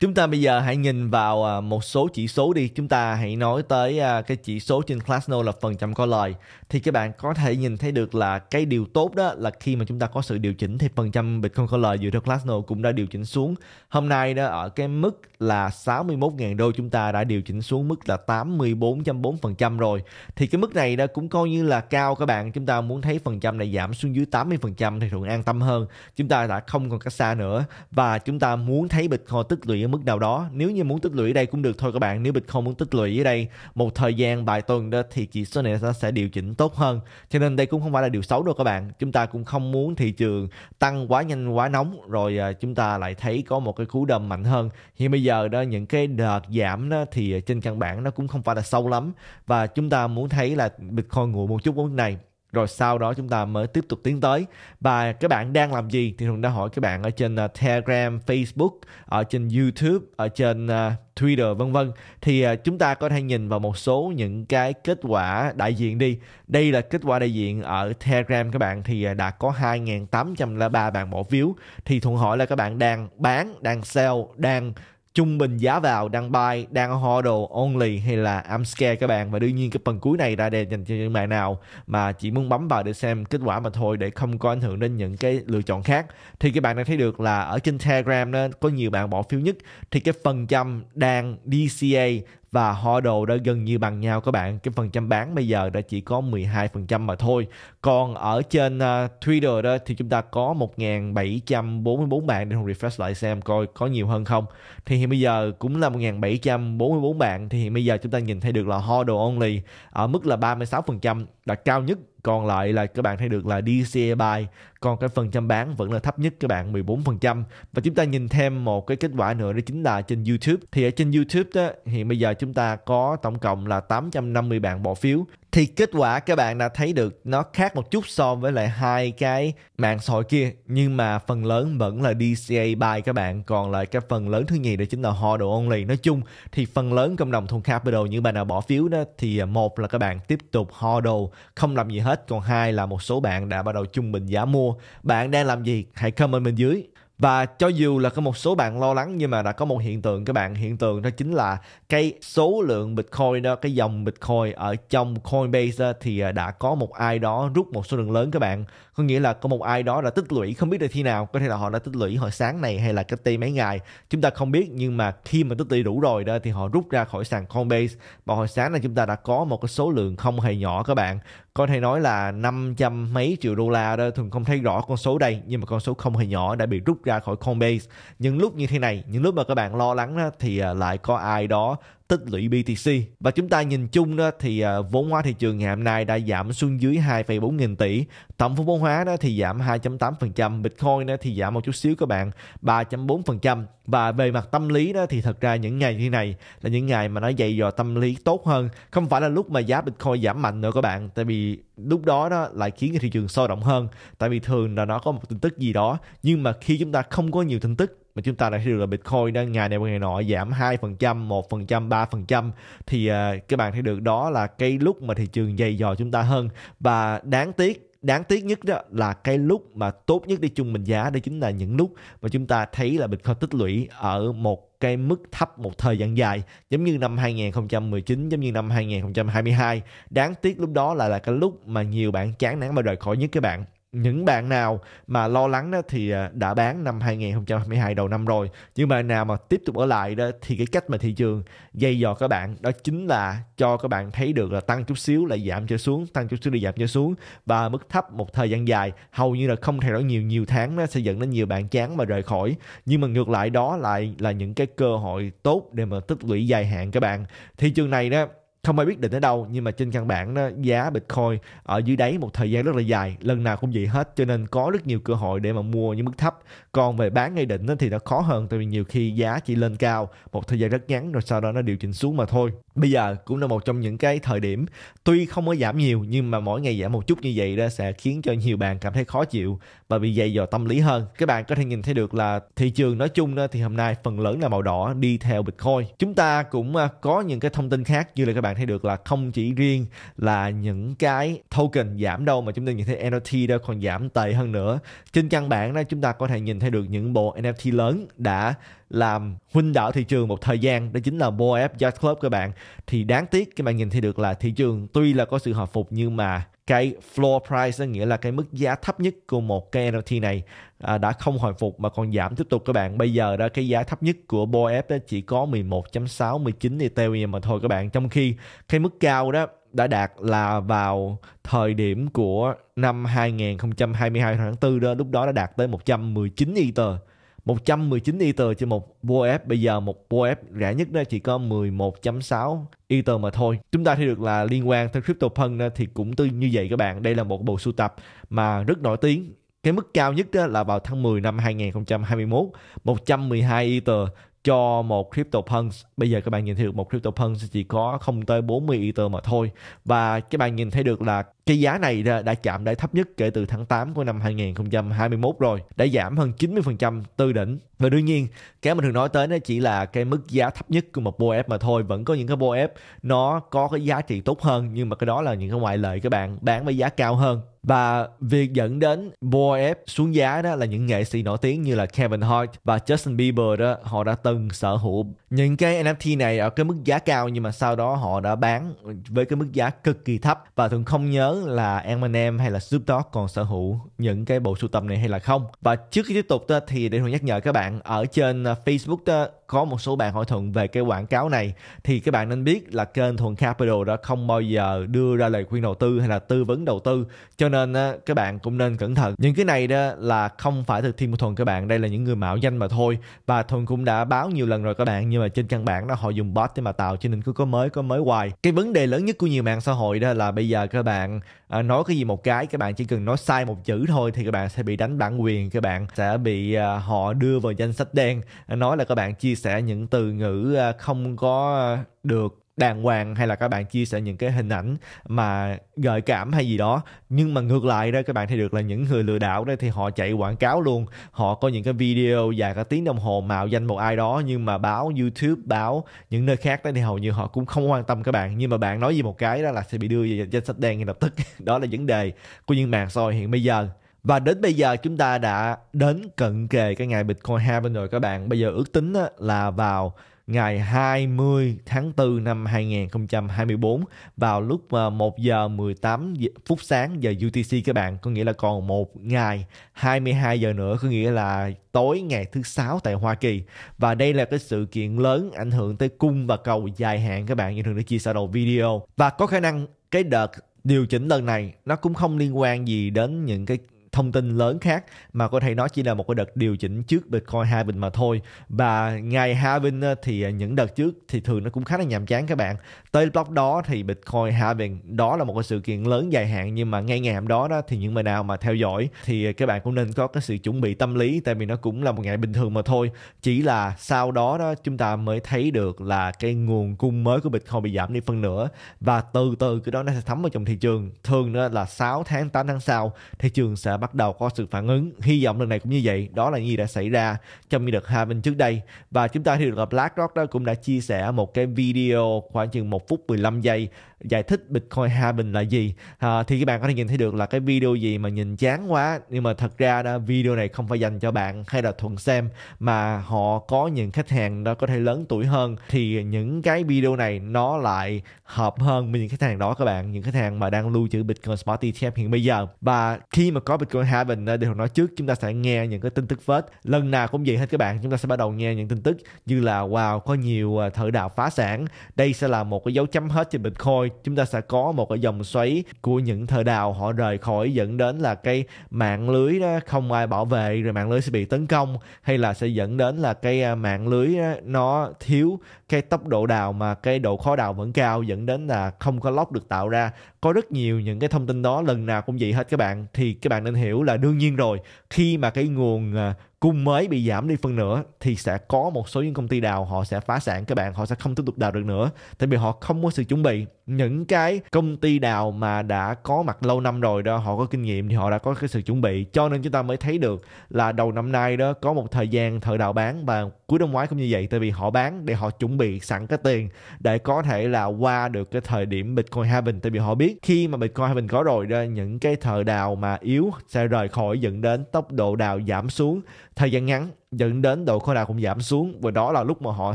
Chúng ta bây giờ hãy nhìn vào một số chỉ số đi. Chúng ta hãy nói tới cái chỉ số trên Glassnode là phần trăm có lời. Thì các bạn có thể nhìn thấy được là cái điều tốt đó là khi mà chúng ta có sự điều chỉnh thì phần trăm Bitcoin có lời dựa theo Glassnode cũng đã điều chỉnh xuống. Hôm nay đó ở cái mức là sáu mươi mốt nghìn đô chúng ta đã điều chỉnh xuống mức là tám mươi tư phẩy bốn phần trăm rồi. Thì cái mức này đó cũng coi như là cao các bạn. Chúng ta muốn thấy phần trăm này giảm xuống dưới tám mươi phần trăm thì Thuận an tâm hơn. Chúng ta đã không còn cách xa nữa. Và chúng ta muốn thấy Bitcoin tích lũy ở mức nào đó. Nếu như muốn tích lũy ở đây cũng được thôi các bạn. Nếu Bitcoin muốn tích lũy ở đây một thời gian vài tuần đó thì chỉ số này nó sẽ điều chỉnh tốt hơn. Cho nên đây cũng không phải là điều xấu đâu các bạn. Chúng ta cũng không muốn thị trường tăng quá nhanh quá nóng rồi chúng ta lại thấy có một cái cú đâm mạnh hơn. Hiện bây giờ đó những cái đợt giảm đó thì trên căn bản nó cũng không phải là sâu lắm và chúng ta muốn thấy là Bitcoin nguội một chút ở mức này. rồi sau đó chúng ta mới tiếp tục tiến tới. Và các bạn đang làm gì thì Thuần đã hỏi các bạn ở trên uh, Telegram, Facebook, ở trên YouTube, ở trên uh, Twitter vân vân. Thì uh, chúng ta có thể nhìn vào một số những cái kết quả đại diện đi. Đây là kết quả đại diện ở Telegram các bạn, thì uh, đã có hai nghìn tám trăm lẻ ba bạn bỏ phiếu. Thì Thuần hỏi là các bạn đang bán, đang sell, đang trung bình giá vào, đang buy, đang hodl only hay là I'm scared các bạn. Và đương nhiên cái phần cuối này đã để dành cho những bạn nào mà chỉ muốn bấm vào để xem kết quả mà thôi, để không có ảnh hưởng đến những cái lựa chọn khác. Thì các bạn đã thấy được là ở trên Telegram đó, có nhiều bạn bỏ phiếu nhất. Thì cái phần trăm đang đê xê a và hodl đã gần như bằng nhau các bạn. Cái phần trăm bán bây giờ đã chỉ có mười hai phần trăm mà thôi. Còn ở trên uh, Twitter đó thì chúng ta có một nghìn bảy trăm bốn mươi bốn bạn. Để Thuần refresh lại xem coi có nhiều hơn không. Thì hiện bây giờ cũng là một nghìn bảy trăm bốn mươi bốn bạn. Thì hiện bây giờ chúng ta nhìn thấy được là hodl only ở mức là ba mươi sáu phần trăm là cao nhất. Còn lại là các bạn thấy được là đê xê a buy, còn cái phần trăm bán vẫn là thấp nhất các bạn, mười bốn phần trăm. Và chúng ta nhìn thêm một cái kết quả nữa, đó chính là trên YouTube. Thì ở trên YouTube đó, hiện bây giờ chúng ta có tổng cộng là tám trăm năm mươi bạn bỏ phiếu. Thì kết quả các bạn đã thấy được nó khác một chút so với lại hai cái mạng xã hội kia, nhưng mà phần lớn vẫn là đê xê a buy các bạn. Còn lại cái phần lớn thứ nhì đó chính là hodl only. Nói chung thì phần lớn cộng đồng Thuần Capital, những bạn nào bỏ phiếu đó thì một là các bạn tiếp tục hodl, không làm gì hết. Còn hai là một số bạn đã bắt đầu trung bình giá mua. Bạn đang làm gì? Hãy comment bên dưới. Và cho dù là có một số bạn lo lắng, nhưng mà đã có một hiện tượng các bạn. Hiện tượng đó chính là cái số lượng Bitcoin đó, cái dòng Bitcoin ở trong Coinbase đó, thì đã có một ai đó rút một số lượng lớn các bạn. Có nghĩa là có một ai đó đã tích lũy, không biết là khi nào. Có thể là họ đã tích lũy hồi sáng này hay là cách đây mấy ngày, chúng ta không biết. Nhưng mà khi mà tích lũy đủ rồi đó thì họ rút ra khỏi sàn Coinbase. Và hồi sáng này chúng ta đã có một cái số lượng không hề nhỏ các bạn. Có thể nói là năm trăm mấy triệu đô la đó. Thường không thấy rõ con số đây, nhưng mà con số không hề nhỏ đã bị rút ra khỏi Coinbase. Những lúc như thế này, những lúc mà các bạn lo lắng đó, thì lại có ai đó tích lũy bê tê xê. Và chúng ta nhìn chung đó thì vốn hóa thị trường ngày hôm nay đã giảm xuống dưới hai phẩy bốn nghìn tỷ. Tổng vốn hóa đó thì giảm hai phẩy tám phần trăm, Bitcoin đó thì giảm một chút xíu các bạn, ba phẩy bốn phần trăm. Và về mặt tâm lý đó thì thật ra những ngày như này là những ngày mà nó dày dò tâm lý tốt hơn, không phải là lúc mà giá Bitcoin giảm mạnh nữa các bạn, tại vì lúc đó đó lại khiến cái thị trường sôi động hơn. Tại vì thường là nó có một tin tức gì đó, nhưng mà khi chúng ta không có nhiều tin tức mà chúng ta đã thấy được là Bitcoin đang ngày này qua ngày nọ giảm hai phần trăm, một phần trăm, ba phần trăm. Thì uh, các bạn thấy được đó là cái lúc mà thị trường dày dò chúng ta hơn. Và đáng tiếc, đáng tiếc nhất đó là cái lúc mà tốt nhất để trung bình giá, đó chính là những lúc mà chúng ta thấy là Bitcoin tích lũy ở một cái mức thấp một thời gian dài, giống như năm hai nghìn không trăm mười chín, giống như năm hai nghìn không trăm hai mươi hai. Đáng tiếc lúc đó là, là cái lúc mà nhiều bạn chán nản và rời khỏi nhất các bạn. Những bạn nào mà lo lắng đó thì đã bán năm hai nghìn không trăm hai mươi hai đầu năm rồi. Nhưng bạn nào mà tiếp tục ở lại đó thì cái cách mà thị trường dây dò các bạn đó chính là cho các bạn thấy được là tăng chút xíu lại giảm trở xuống, tăng chút xíu lại giảm trở xuống, và mức thấp một thời gian dài, hầu như là không thay đổi nhiều nhiều tháng. Nó sẽ dẫn đến nhiều bạn chán và rời khỏi. Nhưng mà ngược lại đó lại là những cái cơ hội tốt để mà tích lũy dài hạn các bạn. Thị trường này đó không ai biết định ở đâu, nhưng mà trên căn bản đó, giá Bitcoin ở dưới đáy một thời gian rất là dài, lần nào cũng vậy hết, cho nên có rất nhiều cơ hội để mà mua những mức thấp. Còn về bán ngay định đó, thì nó khó hơn, tại vì nhiều khi giá chỉ lên cao một thời gian rất ngắn rồi sau đó nó điều chỉnh xuống mà thôi. Bây giờ cũng là một trong những cái thời điểm tuy không có giảm nhiều, nhưng mà mỗi ngày giảm một chút như vậy đó sẽ khiến cho nhiều bạn cảm thấy khó chịu và bị dày dò tâm lý hơn. Các bạn có thể nhìn thấy được là thị trường nói chung đó thì hôm nay phần lớn là màu đỏ đi theo Bitcoin. Chúng ta cũng có những cái thông tin khác, như là các bạn thấy được là không chỉ riêng là những cái token giảm đâu, mà chúng ta nhìn thấy en ép tê đó còn giảm tệ hơn nữa. Trên căn bản đó chúng ta có thể nhìn thấy được những bộ en ép tê lớn đã làm huynh đảo thị trường một thời gian, đó chính là bê a y xê Yacht Club các bạn. Thì đáng tiếc các bạn nhìn thấy được là thị trường tuy là có sự hồi phục, nhưng mà cái floor price, nghĩa là cái mức giá thấp nhất của một cái en ép tê này à, đã không hồi phục mà còn giảm tiếp tục các bạn. Bây giờ đó cái giá thấp nhất của bê a y xê chỉ có mười một phẩy sáu chín Ethereum mà thôi các bạn. Trong khi cái mức cao đó đã đạt là vào thời điểm của năm hai nghìn không trăm hai mươi hai tháng tư đó, lúc đó đã đạt tới một trăm mười chín Ether. một trăm mười chín Ether trên một bê a y xê. Bây giờ một bê a y xê rẻ nhất đó chỉ có mười một phẩy sáu Ether mà thôi. Chúng ta thấy được là liên quan tới CryptoPunk thì cũng tương như vậy các bạn. Đây là một bộ sưu tập mà rất nổi tiếng. Cái mức cao nhất đó là vào tháng mười năm hai nghìn không trăm hai mươi mốt, một trăm mười hai Ether cho một CryptoPunk. Bây giờ các bạn nhìn thấy được một CryptoPunk chỉ có không tới bốn mươi Ether mà thôi. Và các bạn nhìn thấy được là Cái giá này đã chạm đáy thấp nhất kể từ tháng tám của năm hai nghìn không trăm hai mươi mốt rồi, đã giảm hơn chín mươi phần trăm từ đỉnh. Và đương nhiên, cái mình thường nói tới nó chỉ là cái mức giá thấp nhất của một bê ô ép mà thôi. Vẫn có những cái bê ô ép nó có cái giá trị tốt hơn, nhưng mà cái đó là những cái ngoại lệ các bạn bán với giá cao hơn. Và việc dẫn đến bê ô ép xuống giá đó là những nghệ sĩ nổi tiếng như là Kevin Hart và Justin Bieber đó, họ đã từng sở hữu những cái en ép tê này ở cái mức giá cao, nhưng mà sau đó họ đã bán với cái mức giá cực kỳ thấp. Và thường không nhớ là em and em hay là Snoop Dogg còn sở hữu những cái bộ sưu tầm này hay là không. Và trước khi tiếp tục đó, thì để Thuần nhắc nhở các bạn, ở trên Facebook đó, có một số bạn hỏi Thuận về cái quảng cáo này, thì các bạn nên biết là kênh Thuần Capital đã không bao giờ đưa ra lời khuyên đầu tư hay là tư vấn đầu tư, cho nên các bạn cũng nên cẩn thận. Những cái này đó là không phải thực thi của Thuần các bạn, đây là những người mạo danh mà thôi. Và Thuần cũng đã báo nhiều lần rồi các bạn, nhưng mà trên căn bản đó họ dùng bot để mà tạo, cho nên cứ có mới có mới hoài. Cái vấn đề lớn nhất của nhiều mạng xã hội đó là bây giờ các bạn nói cái gì một cái, các bạn chỉ cần nói sai một chữ thôi thì các bạn sẽ bị đánh bản quyền, các bạn sẽ bị họ đưa vào danh sách đen, nói là các bạn chia sẻ những từ ngữ không có được đàng hoàng, hay là các bạn chia sẻ những cái hình ảnh mà gợi cảm hay gì đó. Nhưng mà ngược lại đó các bạn thấy được là những người lừa đảo đó thì họ chạy quảng cáo luôn, họ có những cái video dài cả tiếng đồng hồ mạo danh một ai đó, nhưng mà báo YouTube, báo những nơi khác đó thì hầu như họ cũng không quan tâm các bạn. Nhưng mà bạn nói gì một cái đó là sẽ bị đưa về danh sách đen ngay lập tức. Đó là vấn đề của những mạng xã hội hiện bây giờ. Và đến bây giờ chúng ta đã đến cận kề cái ngày Bitcoin Halving rồi các bạn. Bây giờ ước tính là vào ngày hai mươi tháng tư năm hai nghìn không trăm hai mươi bốn, vào lúc một giờ mười tám phút sáng giờ U T C các bạn, có nghĩa là còn một ngày hai mươi hai giờ nữa, có nghĩa là tối ngày thứ sáu tại Hoa Kỳ. Và đây là cái sự kiện lớn ảnh hưởng tới cung và cầu dài hạn các bạn, như thường đã chia sẻ đầu video. Và có khả năng cái đợt điều chỉnh lần này nó cũng không liên quan gì đến những cái thông tin lớn khác, mà có thể nó chỉ là một cái đợt điều chỉnh trước Bitcoin Halving mà thôi. Và ngày Halving thì những đợt trước thì thường nó cũng khá là nhàm chán các bạn. Tới block đó thì Bitcoin Halving đó là một cái sự kiện lớn dài hạn, nhưng mà ngay ngày hôm đó đó thì những người nào mà theo dõi thì các bạn cũng nên có cái sự chuẩn bị tâm lý, tại vì nó cũng là một ngày bình thường mà thôi. Chỉ là sau đó đó chúng ta mới thấy được là cái nguồn cung mới của Bitcoin bị giảm đi phân nửa, và từ từ cái đó nó sẽ thấm vào trong thị trường. Thường đó là sáu tháng tám tháng sau thị trường sẽ bắt đầu có sự phản ứng. Hy vọng lần này cũng như vậy. Đó là gì đã xảy ra trong những đợt halving trước đây. Và chúng ta thì được gặp BlackRock đó cũng đã chia sẻ một cái video khoảng chừng một phút mười lăm giây giải thích Bitcoin halving là gì. À, thì các bạn có thể nhìn thấy được là cái video gì mà nhìn chán quá, nhưng mà thật ra đó, video này không phải dành cho bạn hay là Thuận xem, mà họ có những khách hàng đó có thể lớn tuổi hơn, thì những cái video này nó lại hợp hơn với những khách hàng đó các bạn, những khách hàng mà đang lưu trữ Bitcoin Spot E T F hiện bây giờ. Và khi mà có Bitcoin Bitcoin Halving để Thuận nói trước, chúng ta sẽ nghe những cái tin tức phết. Lần nào cũng vậy hết các bạn, chúng ta sẽ bắt đầu nghe những tin tức như là wow, có nhiều thợ đào phá sản, đây sẽ là một cái dấu chấm hết trên Bitcoin. Chúng ta sẽ có một cái dòng xoáy của những thợ đào họ rời khỏi, dẫn đến là cái mạng lưới đó không ai bảo vệ, rồi mạng lưới sẽ bị tấn công, hay là sẽ dẫn đến là cái mạng lưới đó, nó thiếu cái tốc độ đào mà cái độ khó đào vẫn cao, dẫn đến là không có lock được tạo ra. Có rất nhiều những cái thông tin đó, lần nào cũng vậy hết các bạn. Thì các bạn nên hiểu là đương nhiên rồi, khi mà cái nguồn cung mới bị giảm đi phân nửa thì sẽ có một số những công ty đào họ sẽ phá sản các bạn, họ sẽ không tiếp tục đào được nữa, tại vì họ không có sự chuẩn bị. Những cái công ty đào mà đã có mặt lâu năm rồi đó, họ có kinh nghiệm thì họ đã có cái sự chuẩn bị, cho nên chúng ta mới thấy được là đầu năm nay đó có một thời gian thợ đào bán, và cuối năm ngoái cũng như vậy, tại vì họ bán để họ chuẩn bị sẵn cái tiền để có thể là qua được cái thời điểm Bitcoin Halving, tại vì họ biết khi mà Bitcoin Halving có rồi đó, những cái thợ đào mà yếu sẽ rời khỏi, dẫn đến tốc độ đào giảm xuống thời gian ngắn, dẫn đến độ khó đào cũng giảm xuống, và đó là lúc mà họ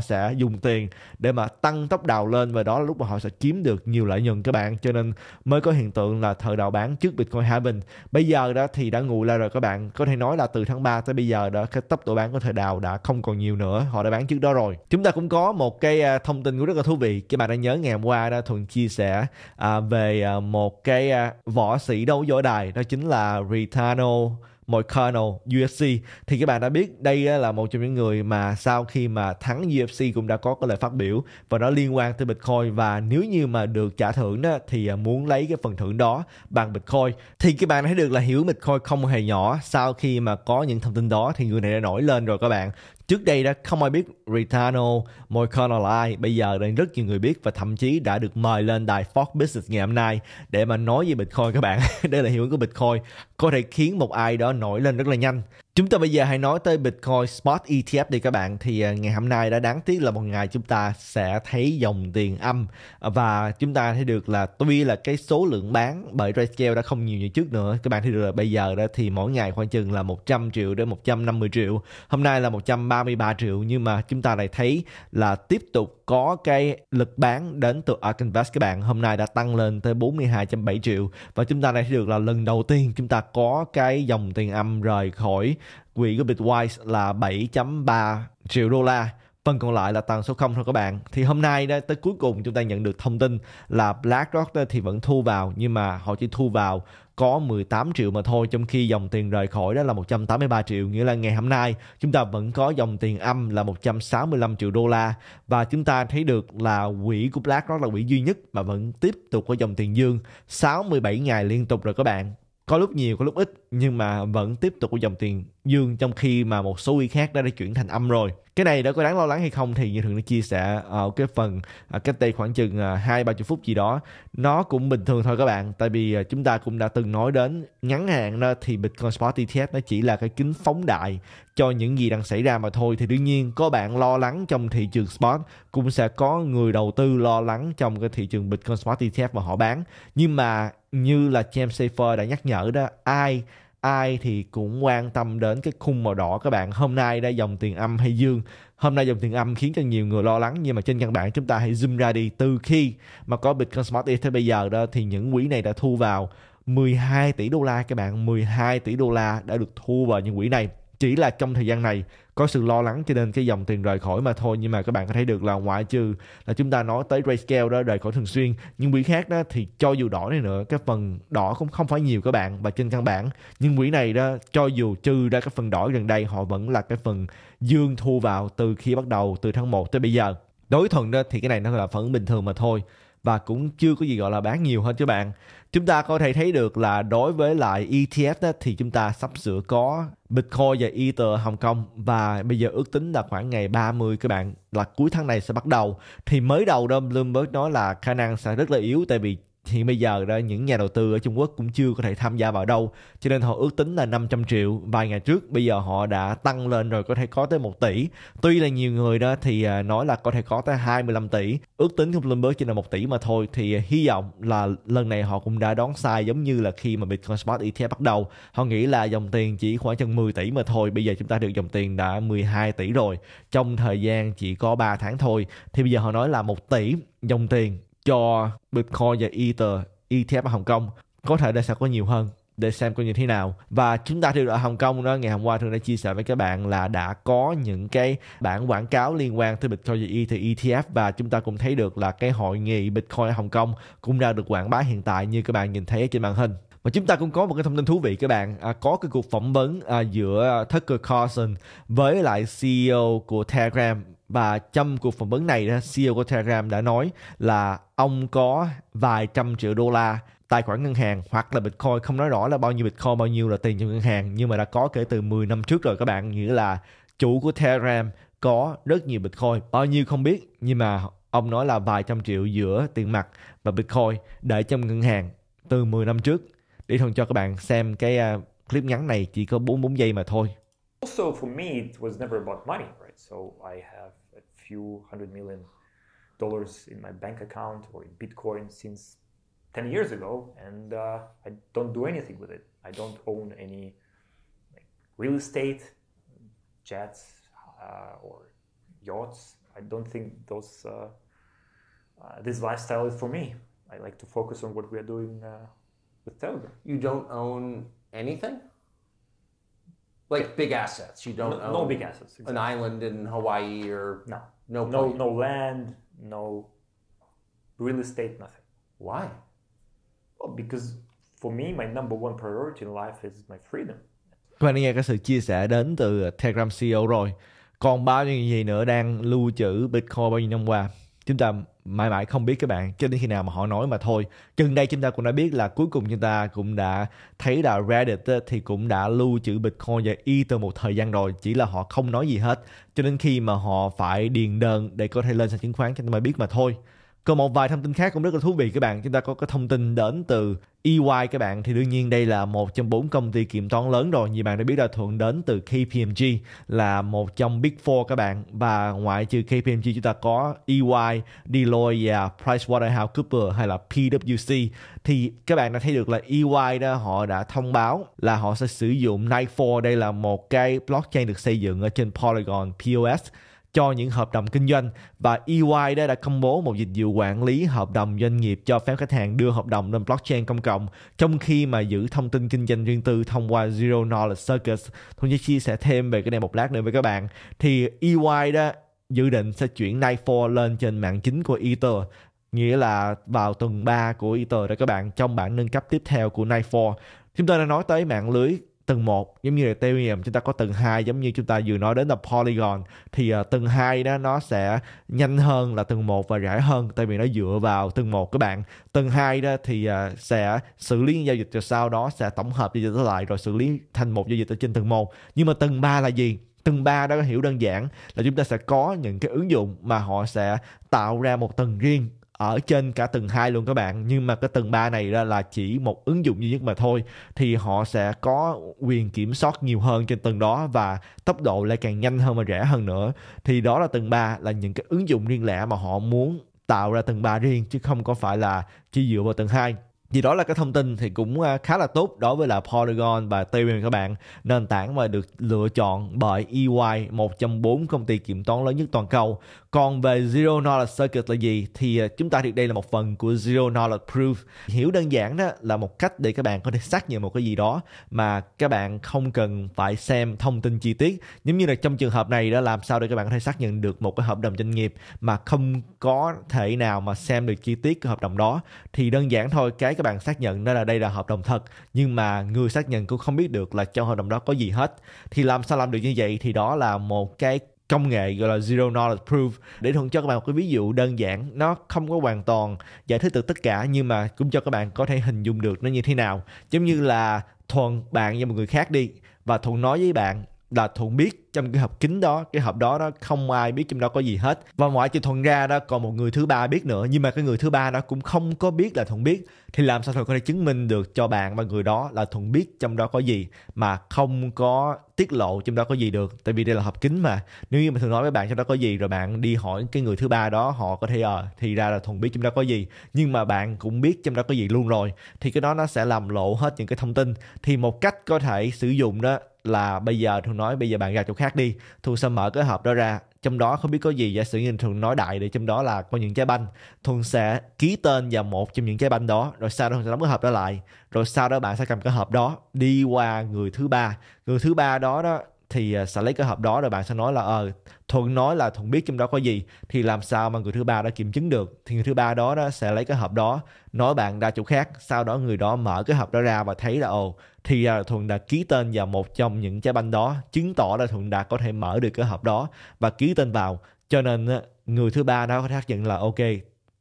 sẽ dùng tiền để mà tăng tốc đào lên, và đó là lúc mà họ sẽ kiếm được nhiều lợi nhuận các bạn, cho nên mới có hiện tượng là thợ đào bán trước Bitcoin Halving. Bây giờ đó thì đã nguội lại rồi các bạn, có thể nói là từ tháng ba tới bây giờ đó, cái tốc độ bán của thợ đào đã không còn nhiều nữa, họ đã bán trước đó rồi. Chúng ta cũng có một cái thông tin cũng rất là thú vị, các bạn đã nhớ ngày hôm qua đó Thuận chia sẻ à, về à, một cái à, võ sĩ đấu võ đài, đó chính là Ritano Mọi Colonel U F C. Thì các bạn đã biết đây là một trong những người mà sau khi mà thắng U F C cũng đã có cái lời phát biểu và nó liên quan tới Bitcoin, và nếu như mà được trả thưởng đó thì muốn lấy cái phần thưởng đó bằng Bitcoin. Thì các bạn thấy được là hiểu Bitcoin không hề nhỏ, sau khi mà có những thông tin đó thì người này đã nổi lên rồi các bạn. Trước đây đã không ai biết Ritano, Moiconolai, bây giờ đang rất nhiều người biết và thậm chí đã được mời lên đài Fox Business ngày hôm nay để mà nói về Bitcoin các bạn. Đây là hiệu ứng của Bitcoin, có thể khiến một ai đó nổi lên rất là nhanh. Chúng ta bây giờ hãy nói tới Bitcoin Spot E T F đi các bạn. Thì ngày hôm nay đã đáng tiếc là một ngày chúng ta sẽ thấy dòng tiền âm, và chúng ta thấy được là tuy là cái số lượng bán bởi Grayscale đã không nhiều như trước nữa. Các bạn thấy được là bây giờ đó thì mỗi ngày khoảng chừng là một trăm triệu đến một trăm năm mươi triệu. Hôm nay là một trăm ba mươi ba triệu, nhưng mà chúng ta lại thấy là tiếp tục có cái lực bán đến từ Arkinvest các bạn. Hôm nay đã tăng lên tới bốn mươi hai phẩy bảy triệu và chúng ta lại thấy được là lần đầu tiên chúng ta có cái dòng tiền âm rời khỏi quỹ của Bitwise là bảy phẩy ba triệu đô la. Phần còn lại là tần số không thôi các bạn. Thì hôm nay đó, tới cuối cùng chúng ta nhận được thông tin là BlackRock đó thì vẫn thu vào, nhưng mà họ chỉ thu vào có mười tám triệu mà thôi, trong khi dòng tiền rời khỏi đó là một trăm tám mươi ba triệu. Nghĩa là ngày hôm nay chúng ta vẫn có dòng tiền âm là một trăm sáu mươi lăm triệu đô la. Và chúng ta thấy được là quỹ của BlackRock là quỹ duy nhất mà vẫn tiếp tục có dòng tiền dương sáu mươi bảy ngày liên tục rồi các bạn. Có lúc nhiều, có lúc ít, nhưng mà vẫn tiếp tục có dòng tiền dương, trong khi mà một số quỹ khác đã, đã chuyển thành âm rồi. Cái này đã có đáng lo lắng hay không thì như thường đã chia sẻ ở cái phần cách đây khoảng chừng hai ba mươi phút gì đó. Nó cũng bình thường thôi các bạn, tại vì chúng ta cũng đã từng nói đến ngắn hạn đó thì Bitcoin Spot E T F nó chỉ là cái kính phóng đại cho những gì đang xảy ra mà thôi. Thì đương nhiên có bạn lo lắng trong thị trường Spot, cũng sẽ có người đầu tư lo lắng trong cái thị trường Bitcoin Spot E T F mà họ bán. Nhưng mà như là James Safer đã nhắc nhở đó, ai ai thì cũng quan tâm đến cái khung màu đỏ các bạn. Hôm nay đã dòng tiền âm hay dương? Hôm nay dòng tiền âm khiến cho nhiều người lo lắng, nhưng mà trên căn bản chúng ta hãy zoom ra đi. Từ khi mà có Bitcoin Spot E T F bây giờ đó thì những quỹ này đã thu vào mười hai tỷ đô la các bạn. mười hai tỷ đô la đã được thu vào những quỹ này. Chỉ là trong thời gian này có sự lo lắng cho nên cái dòng tiền rời khỏi mà thôi. Nhưng mà các bạn có thấy được là ngoại trừ là chúng ta nói tới Grayscale đó rời khỏi thường xuyên, nhưng quỹ khác đó thì cho dù đỏ này nữa, cái phần đỏ cũng không phải nhiều các bạn. Và trên căn bản nhưng quỹ này đó, cho dù trừ ra cái phần đỏ gần đây, họ vẫn là cái phần dương thu vào từ khi bắt đầu từ tháng một tới bây giờ. Đối Thuần đó thì cái này nó là phản ứng bình thường mà thôi, và cũng chưa có gì gọi là bán nhiều hơn các bạn. Chúng ta có thể thấy được là đối với lại E T F đó, thì chúng ta sắp sửa có Bitcoin và Ether Hồng Kông. Và bây giờ ước tính là khoảng ngày ba mươi các bạn, là cuối tháng này sẽ bắt đầu. Thì mới đầu đó Bloomberg nói là khả năng sẽ rất là yếu, tại vì hiện bây giờ đó những nhà đầu tư ở Trung Quốc cũng chưa có thể tham gia vào đâu, cho nên họ ước tính là năm trăm triệu vài ngày trước, bây giờ họ đã tăng lên rồi, có thể có tới một tỷ. Tuy là nhiều người đó thì nói là có thể có tới hai mươi lăm tỷ, ước tính của Bloomberg chỉ là một tỷ mà thôi. Thì hy vọng là lần này họ cũng đã đoán sai, giống như là khi mà Bitcoin Spot E T F bắt đầu, họ nghĩ là dòng tiền chỉ khoảng chừng mười tỷ mà thôi, bây giờ chúng ta được dòng tiền đã mười hai tỷ rồi trong thời gian chỉ có ba tháng thôi. Thì bây giờ họ nói là một tỷ dòng tiền cho Bitcoin và Ether E T F ở Hồng Kông, có thể đây sẽ có nhiều hơn, để xem coi như thế nào. Và chúng ta thì ở Hồng Kông đó, ngày hôm qua thường đã chia sẻ với các bạn là đã có những cái bản quảng cáo liên quan tới Bitcoin và Ether E T F, và chúng ta cũng thấy được là cái hội nghị Bitcoin ở Hồng Kông cũng đã được quảng bá hiện tại như các bạn nhìn thấy trên màn hình. Và chúng ta cũng có một cái thông tin thú vị các bạn, à, có cái cuộc phỏng vấn à, giữa Tucker Carlson với lại C E O của Telegram. Và trong cuộc phỏng vấn này, C E O của Telegram đã nói là ông có vài trăm triệu đô la tài khoản ngân hàng hoặc là Bitcoin, không nói rõ là bao nhiêu Bitcoin, bao nhiêu là tiền trong ngân hàng, nhưng mà đã có kể từ mười năm trước rồi các bạn. Nghĩa là chủ của Telegram có rất nhiều Bitcoin, bao nhiêu không biết, nhưng mà ông nói là vài trăm triệu giữa tiền mặt và Bitcoin để trong ngân hàng từ mười năm trước. Để Thuần cho các bạn xem cái clip ngắn này chỉ có bốn mươi bốn giây mà thôi. Also for me it was never about money, right? So I have a few hundred million dollars in my bank account or in Bitcoin since ten years ago, and uh, I don't do anything with it. I don't own any like, real estate, jets uh, or yachts. I don't think those uh, uh, this lifestyle is for me. I like to focus on what we are doing uh, with Telegram. You don't own anything? Like big assets? You don't no, own no big assets. Exactly. An island in Hawaii or no no no, no land, no real estate, nothing. Why? Well, because for me, my number one priority in life is my freedom. Các bạn nghe cái sự chia sẻ đến từ Telegram C E O rồi. Còn bao nhiêu gì nữa đang lưu trữ Bitcoin bao nhiêu năm qua? chúng ta mãi mãi không biết các bạn, cho đến khi nào mà họ nói mà thôi. Chừng đây chúng ta cũng đã biết là cuối cùng chúng ta cũng đã thấy là Reddit thì cũng đã lưu trữ Bitcoin và Ether một thời gian rồi, chỉ là họ không nói gì hết cho đến khi mà họ phải điền đơn để có thể lên sàn chứng khoán chúng ta mới biết mà thôi. Còn một vài thông tin khác cũng rất là thú vị các bạn. Chúng ta có cái thông tin đến từ E Y các bạn. Thì đương nhiên đây là một trong bốn công ty kiểm toán lớn rồi. Như bạn đã biết là Thuận đến từ K P M G, là một trong Big Four các bạn. Và ngoại trừ K P M G chúng ta có E Y, Deloitte và PricewaterhouseCoopers hay là P W C. Thì các bạn đã thấy được là E Y đó, họ đã thông báo là họ sẽ sử dụng Nifor. Đây là một cái blockchain được xây dựng ở trên Polygon P O S cho những hợp đồng kinh doanh, và E Y đã, đã công bố một dịch vụ quản lý hợp đồng doanh nghiệp cho phép khách hàng đưa hợp đồng lên blockchain công cộng trong khi mà giữ thông tin kinh doanh riêng tư thông qua Zero Knowledge Circuits. Tôi sẽ chia sẻ thêm về cái này một lát nữa với các bạn. Thì E Y đó dự định sẽ chuyển Nifor lên trên mạng chính của Ether, nghĩa là vào tuần ba của Ether đó các bạn, trong bản nâng cấp tiếp theo của Nifor. Chúng ta đã nói tới mạng lưới tầng một giống như là Ethereum, chúng ta có tầng hai giống như chúng ta vừa nói đến là Polygon. Thì uh, tầng hai đó nó sẽ nhanh hơn là tầng một và rẻ hơn, tại vì nó dựa vào tầng một các bạn. Tầng hai đó thì uh, sẽ xử lý giao dịch rồi sau đó sẽ tổng hợp giao dịch lại rồi xử lý thành một giao dịch ở trên tầng một. Nhưng mà tầng ba là gì? Tầng ba đó hiểu đơn giản là chúng ta sẽ có những cái ứng dụng mà họ sẽ tạo ra một tầng riêng ở trên cả tầng hai luôn các bạn. Nhưng mà cái tầng ba này ra là chỉ một ứng dụng duy nhất mà thôi. Thì họ sẽ có quyền kiểm soát nhiều hơn trên tầng đó, và tốc độ lại càng nhanh hơn và rẻ hơn nữa. Thì đó là tầng ba, là những cái ứng dụng riêng lẻ mà họ muốn tạo ra tầng ba riêng, chứ không có phải là chỉ dựa vào tầng hai. Vì đó là cái thông tin thì cũng khá là tốt đối với là Polygon và Ethereum các bạn. Nền tảng mà được lựa chọn bởi E Y, một trong bốn công ty kiểm toán lớn nhất toàn cầu. Còn về Zero Knowledge Circuit là gì? Thì chúng ta thấy đây là một phần của Zero Knowledge Proof. Hiểu đơn giản đó là một cách để các bạn có thể xác nhận một cái gì đó mà các bạn không cần phải xem thông tin chi tiết. Giống như là trong trường hợp này đó, làm sao để các bạn có thể xác nhận được một cái hợp đồng doanh nghiệp mà không có thể nào mà xem được chi tiết của hợp đồng đó. Thì đơn giản thôi, cái các bạn xác nhận đó là đây là hợp đồng thật, nhưng mà người xác nhận cũng không biết được là trong hợp đồng đó có gì hết. Thì làm sao làm được như vậy? Thì đó là một cái công nghệ gọi là Zero Knowledge Proof. Để Thuận cho các bạn một cái ví dụ đơn giản, nó không có hoàn toàn giải thích được tất cả, nhưng mà cũng cho các bạn có thể hình dung được nó như thế nào. Giống như là Thuận bạn với một người khác đi, và Thuận nói với bạn là Thuận biết trong cái hộp kính đó, cái hộp đó đó không ai biết trong đó có gì hết, và ngoại trừ Thuận ra đó còn một người thứ ba biết nữa, nhưng mà cái người thứ ba đó cũng không có biết là Thuận biết. Thì làm sao Thuận có thể chứng minh được cho bạn và người đó là Thuận biết trong đó có gì mà không có tiết lộ trong đó có gì được? Tại vì đây là hộp kính mà, nếu như mà Thuận nói với bạn trong đó có gì rồi bạn đi hỏi cái người thứ ba đó, họ có thể ờ à, thì ra là Thuận biết trong đó có gì, nhưng mà bạn cũng biết trong đó có gì luôn rồi, thì cái đó nó sẽ làm lộ hết những cái thông tin. Thì một cách có thể sử dụng đó là bây giờ Thuận nói bây giờ bạn ra chỗ khác đi, Thuận sẽ mở cái hộp đó ra, trong đó không biết có gì. Giả sử như Thuận nói đại để trong đó là có những trái banh, Thuận sẽ ký tên vào một trong những trái banh đó, rồi sau đó Thuận sẽ đóng cái hộp đó lại, rồi sau đó bạn sẽ cầm cái hộp đó đi qua người thứ ba. Người thứ ba đó đó thì sẽ lấy cái hộp đó, rồi bạn sẽ nói là ờ Thuận nói là Thuận biết trong đó có gì. Thì làm sao mà người thứ ba đã kiểm chứng được? Thì người thứ ba đó, đó sẽ lấy cái hộp đó nói bạn ra chỗ khác, sau đó người đó mở cái hộp đó ra và thấy là ồ thì ra là Thuận đã ký tên vào một trong những trái banh đó, chứng tỏ là Thuận đã có thể mở được cái hộp đó và ký tên vào. Cho nên người thứ ba đó có thể xác nhận là ok,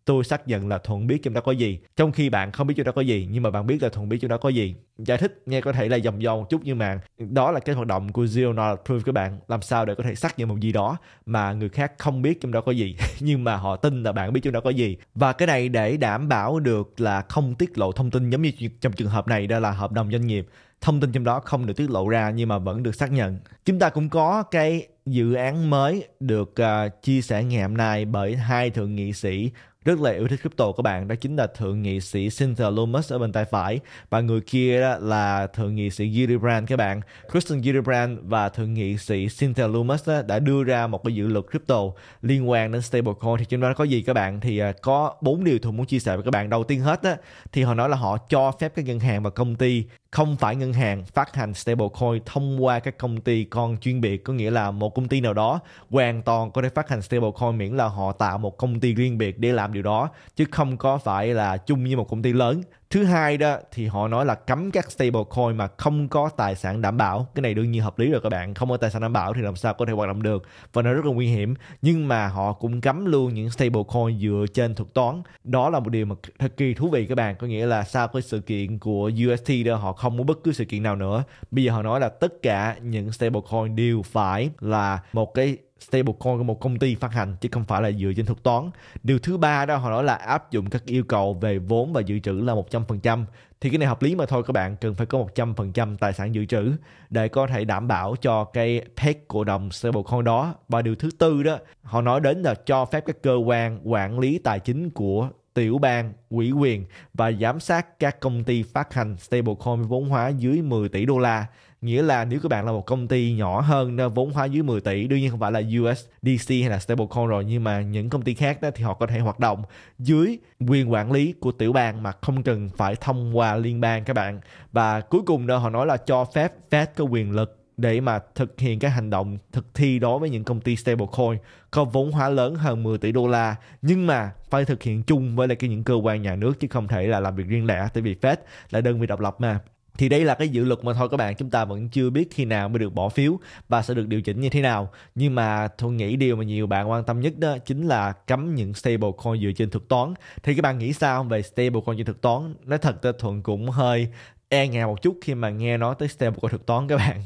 tôi xác nhận là Thuận biết trong đó có gì, trong khi bạn không biết trong đó có gì, nhưng mà bạn biết là Thuận biết trong đó có gì. Giải thích nghe có thể là dòng dòng một chút, nhưng mà đó là cái hoạt động của Zero Knowledge Proof các bạn. Làm sao để có thể xác nhận một gì đó mà người khác không biết trong đó có gì nhưng mà họ tin là bạn biết trong đó có gì. Và cái này để đảm bảo được là không tiết lộ thông tin, giống như trong trường hợp này đó là hợp đồng doanh nghiệp, thông tin trong đó không được tiết lộ ra nhưng mà vẫn được xác nhận. Chúng ta cũng có cái dự án mới được uh, chia sẻ ngày hôm nay bởi hai thượng nghị sĩ rất là yêu thích crypto các bạn. Đó chính là thượng nghị sĩ Cynthia Lummis ở bên tay phải, và người kia đó là thượng nghị sĩ Gillibrand các bạn. Kristen Gillibrand và thượng nghị sĩ Cynthia Lummis đã đưa ra một cái dự luật crypto liên quan đến stablecoin. Thì trong đó có gì các bạn? Thì có bốn điều tôi muốn chia sẻ với các bạn. Đầu tiên hết đó, thì họ nói là họ cho phép các ngân hàng và công ty không phải ngân hàng phát hành stablecoin thông qua các công ty con chuyên biệt. Có nghĩa là một công ty nào đó hoàn toàn có thể phát hành stablecoin miễn là họ tạo một công ty riêng biệt để làm điều đó, chứ không có phải là chung với một công ty lớn. Thứ hai đó thì họ nói là cấm các stablecoin mà không có tài sản đảm bảo. Cái này đương nhiên hợp lý rồi các bạn. Không có tài sản đảm bảo thì làm sao có thể hoạt động được, và nó rất là nguy hiểm. Nhưng mà họ cũng cấm luôn những stablecoin dựa trên thuật toán. Đó là một điều mà thật kỳ thú vị các bạn. Có nghĩa là sau cái sự kiện của u ét tê đó, họ không có bất cứ sự kiện nào nữa. Bây giờ họ nói là tất cả những stablecoin đều phải là một cái stablecoin của một công ty phát hành, chứ không phải là dựa trên thuật toán. Điều thứ ba đó họ nói là áp dụng các yêu cầu về vốn và dự trữ là một trăm phần trăm. Thì cái này hợp lý mà thôi các bạn, cần phải có một trăm phần trăm tài sản dự trữ để có thể đảm bảo cho cái peg của đồng stablecoin đó. Và điều thứ tư đó, họ nói đến là cho phép các cơ quan quản lý tài chính của tiểu bang, ủy quyền và giám sát các công ty phát hành stablecoin vốn hóa dưới mười tỷ đô la. Nghĩa là nếu các bạn là một công ty nhỏ hơn, vốn hóa dưới mười tỷ, đương nhiên không phải là u ét đê xê hay là stablecoin rồi, nhưng mà những công ty khác đó thì họ có thể hoạt động dưới quyền quản lý của tiểu bang mà không cần phải thông qua liên bang các bạn. Và cuối cùng đó họ nói là cho phép Fed có quyền lực để mà thực hiện các hành động thực thi đối với những công ty stablecoin có vốn hóa lớn hơn mười tỷ đô la, nhưng mà phải thực hiện chung với lại cái những cơ quan nhà nước chứ không thể là làm việc riêng lẻ, tại vì Fed là đơn vị độc lập mà. Thì đây là cái dự luật mà thôi các bạn, chúng ta vẫn chưa biết khi nào mới được bỏ phiếu và sẽ được điều chỉnh như thế nào. Nhưng mà tôi nghĩ điều mà nhiều bạn quan tâm nhất đó chính là cấm những stablecoin dựa trên thuật toán. Thì các bạn nghĩ sao về stablecoin trên thuật toán? Nói thật ra Thuần cũng hơi e ngại một chút khi mà nghe nói tới stablecoin thuật toán các bạn.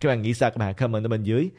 Các bạn nghĩ sao? Các bạn comment ở bên dưới.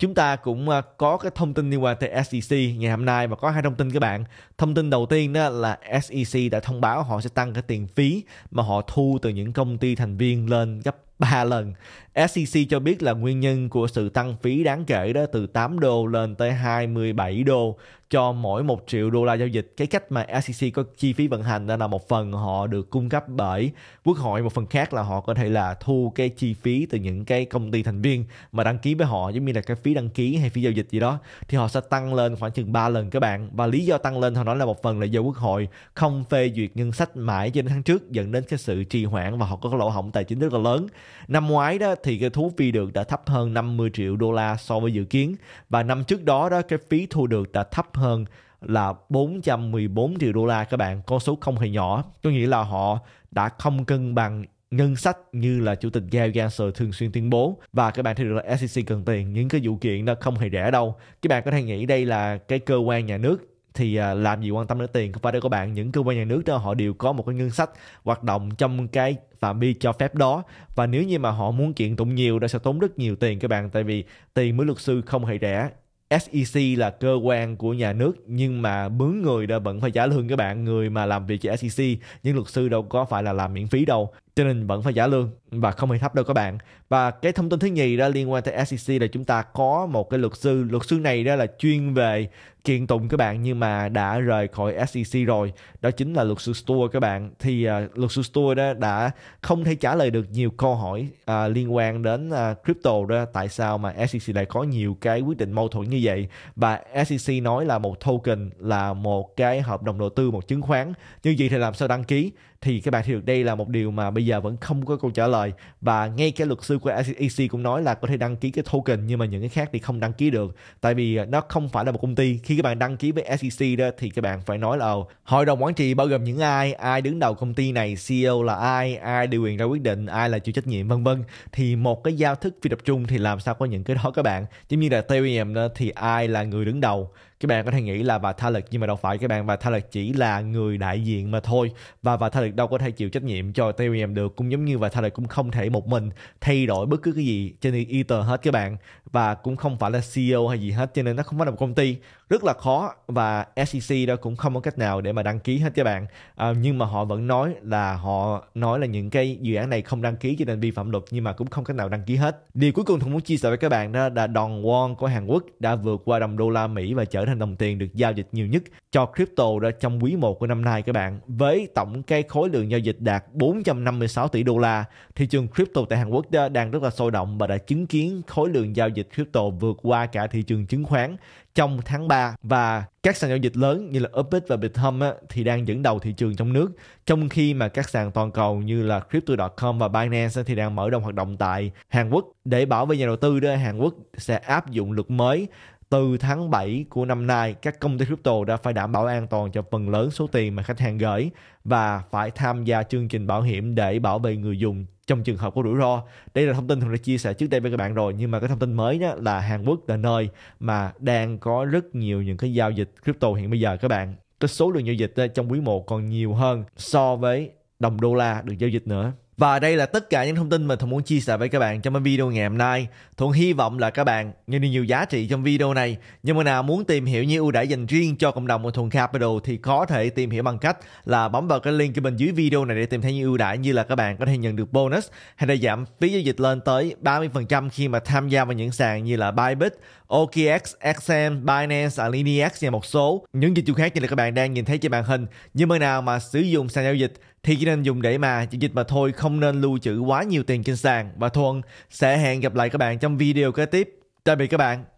Chúng ta cũng có cái thông tin liên quan tới ét e xê ngày hôm nay, và có hai thông tin các bạn. Thông tin đầu tiên đó là ét e xê đã thông báo họ sẽ tăng cái tiền phí mà họ thu từ những công ty thành viên lên gấp ba lần. ét e xê cho biết là nguyên nhân của sự tăng phí đáng kể đó từ tám đô lên tới hai mươi bảy đô cho mỗi một triệu đô la giao dịch. Cái cách mà ét e xê có chi phí vận hành đó là một phần họ được cung cấp bởi quốc hội, một phần khác là họ có thể là thu cái chi phí từ những cái công ty thành viên mà đăng ký với họ, giống như là cái phí đăng ký hay phí giao dịch gì đó, thì họ sẽ tăng lên khoảng chừng ba lần các bạn. Và lý do tăng lên họ nói là một phần là do quốc hội không phê duyệt ngân sách mãi cho đến tháng trước, dẫn đến cái sự trì hoãn và họ có lỗ hổng tài chính rất là lớn. Năm ngoái đó thì cái thu phi được đã thấp hơn năm mươi triệu đô la so với dự kiến, và năm trước đó đó cái phí thu được đã thấp hơn là bốn trăm mười bốn triệu đô la các bạn, con số không hề nhỏ. Có nghĩa là họ đã không cân bằng ngân sách như là chủ tịch Gary Gensler thường xuyên tuyên bố. Và các bạn thấy được là ét e xê cần tiền, những cái vụ kiện nó không hề rẻ đâu. Các bạn có thể nghĩ đây là cái cơ quan nhà nước thì làm gì quan tâm đến tiền, không phải đâu các bạn. Những cơ quan nhà nước đó họ đều có một cái ngân sách hoạt động trong cái phạm vi cho phép đó, và nếu như mà họ muốn kiện tụng nhiều đó sẽ tốn rất nhiều tiền các bạn, tại vì tiền mướn luật sư không hề rẻ. ét e xê là cơ quan của nhà nước nhưng mà mướn người đã vẫn phải trả lương các bạn. Người mà làm việc cho ét e xê, những luật sư đâu có phải là làm miễn phí đâu, cho nên vẫn phải trả lương và không hề thấp đâu các bạn. Và cái thông tin thứ nhì đó liên quan tới ét e xê là chúng ta có một cái luật sư. Luật sư này đó là chuyên về kiện tụng các bạn, nhưng mà đã rời khỏi ét e xê rồi. Đó chính là luật sư Stewart các bạn. Thì uh, luật sư Stewart đó đã không thể trả lời được nhiều câu hỏi uh, liên quan đến uh, crypto đó. Tại sao mà ét e xê lại có nhiều cái quyết định mâu thuẫn như vậy? Và ét e xê nói là một token là một cái hợp đồng đầu tư, một chứng khoán. Như vậy thì làm sao đăng ký? Thì các bạn thấy được đây là một điều mà bây giờ vẫn không có câu trả lời. Và ngay cái luật sư của ét e xê cũng nói là có thể đăng ký cái token, nhưng mà những cái khác thì không đăng ký được, tại vì nó không phải là một công ty. Khi các bạn đăng ký với ét e xê đó thì các bạn phải nói là hội đồng quản trị bao gồm những ai, ai đứng đầu công ty này, xê e ô là ai, ai điều quyền ra quyết định, ai là chịu trách nhiệm, vân vân. Thì một cái giao thức phi tập trung thì làm sao có những cái đó các bạn. Giống như là Ethereum đó thì ai là người đứng đầu. Các bạn có thể nghĩ là Vitalik, nhưng mà đâu phải các bạn. Vitalik chỉ là người đại diện mà thôi, và Vitalik đâu có thể chịu trách nhiệm cho Ethereum được. Cũng giống như Vitalik cũng không thể một mình thay đổi bất cứ cái gì trên Ether hết các bạn, và cũng không phải là xê e ô hay gì hết, cho nên nó không phải là một công ty, rất là khó. Và ét e xê đó cũng không có cách nào để mà đăng ký hết các bạn. à, Nhưng mà họ vẫn nói là Họ nói là những cái dự án này không đăng ký cho nên vi phạm luật, nhưng mà cũng không cách nào đăng ký hết. Điều cuối cùng tôi muốn chia sẻ với các bạn đó là đồng won của Hàn Quốc đã vượt qua đồng đô la Mỹ và trở thành đồng tiền được giao dịch nhiều nhất cho crypto đó trong quý một của năm nay các bạn. Với tổng cái khối lượng giao dịch đạt bốn trăm năm mươi sáu tỷ đô la, thị trường crypto tại Hàn Quốc đó đang rất là sôi động và đã chứng kiến khối lượng giao dịch crypto vượt qua cả thị trường chứng khoán trong tháng ba. Và các sàn giao dịch lớn như là Upbit và Bithumb thì đang dẫn đầu thị trường trong nước, trong khi mà các sàn toàn cầu như là Crypto chấm com và Binance thì đang mở rộng hoạt động tại Hàn Quốc. Để bảo vệ nhà đầu tư đó, Hàn Quốc sẽ áp dụng luật mới từ tháng bảy của năm nay, các công ty crypto đã phải đảm bảo an toàn cho phần lớn số tiền mà khách hàng gửi và phải tham gia chương trình bảo hiểm để bảo vệ người dùng trong trường hợp có rủi ro. Đây là thông tin thường đã chia sẻ trước đây với các bạn rồi, nhưng mà cái thông tin mới đó là Hàn Quốc là nơi mà đang có rất nhiều những cái giao dịch crypto hiện bây giờ các bạn. Cái số lượng giao dịch trong quý một còn nhiều hơn so với đồng đô la được giao dịch nữa. Và đây là tất cả những thông tin mà Thuần muốn chia sẻ với các bạn trong video ngày hôm nay. Thuần hy vọng là các bạn nhận được nhiều giá trị trong video này. Nhưng mà nào muốn tìm hiểu những ưu đãi dành riêng cho cộng đồng của Thuần Capital thì có thể tìm hiểu bằng cách là bấm vào cái link bên dưới video này để tìm thấy những ưu đãi, như là các bạn có thể nhận được bonus hay là giảm phí giao dịch lên tới ba mươi phần trăm khi mà tham gia vào những sàn như là Bybit, o ca ích, ích xê em, Binance, AlineX và một số những dịch vụ khác như là các bạn đang nhìn thấy trên màn hình. Nhưng mà nào mà sử dụng sàn giao dịch thì chỉ nên dùng để mà giao dịch mà thôi, không nên lưu trữ quá nhiều tiền trên sàn. Và Thuần sẽ hẹn gặp lại các bạn trong video kế tiếp. Tạm biệt các bạn.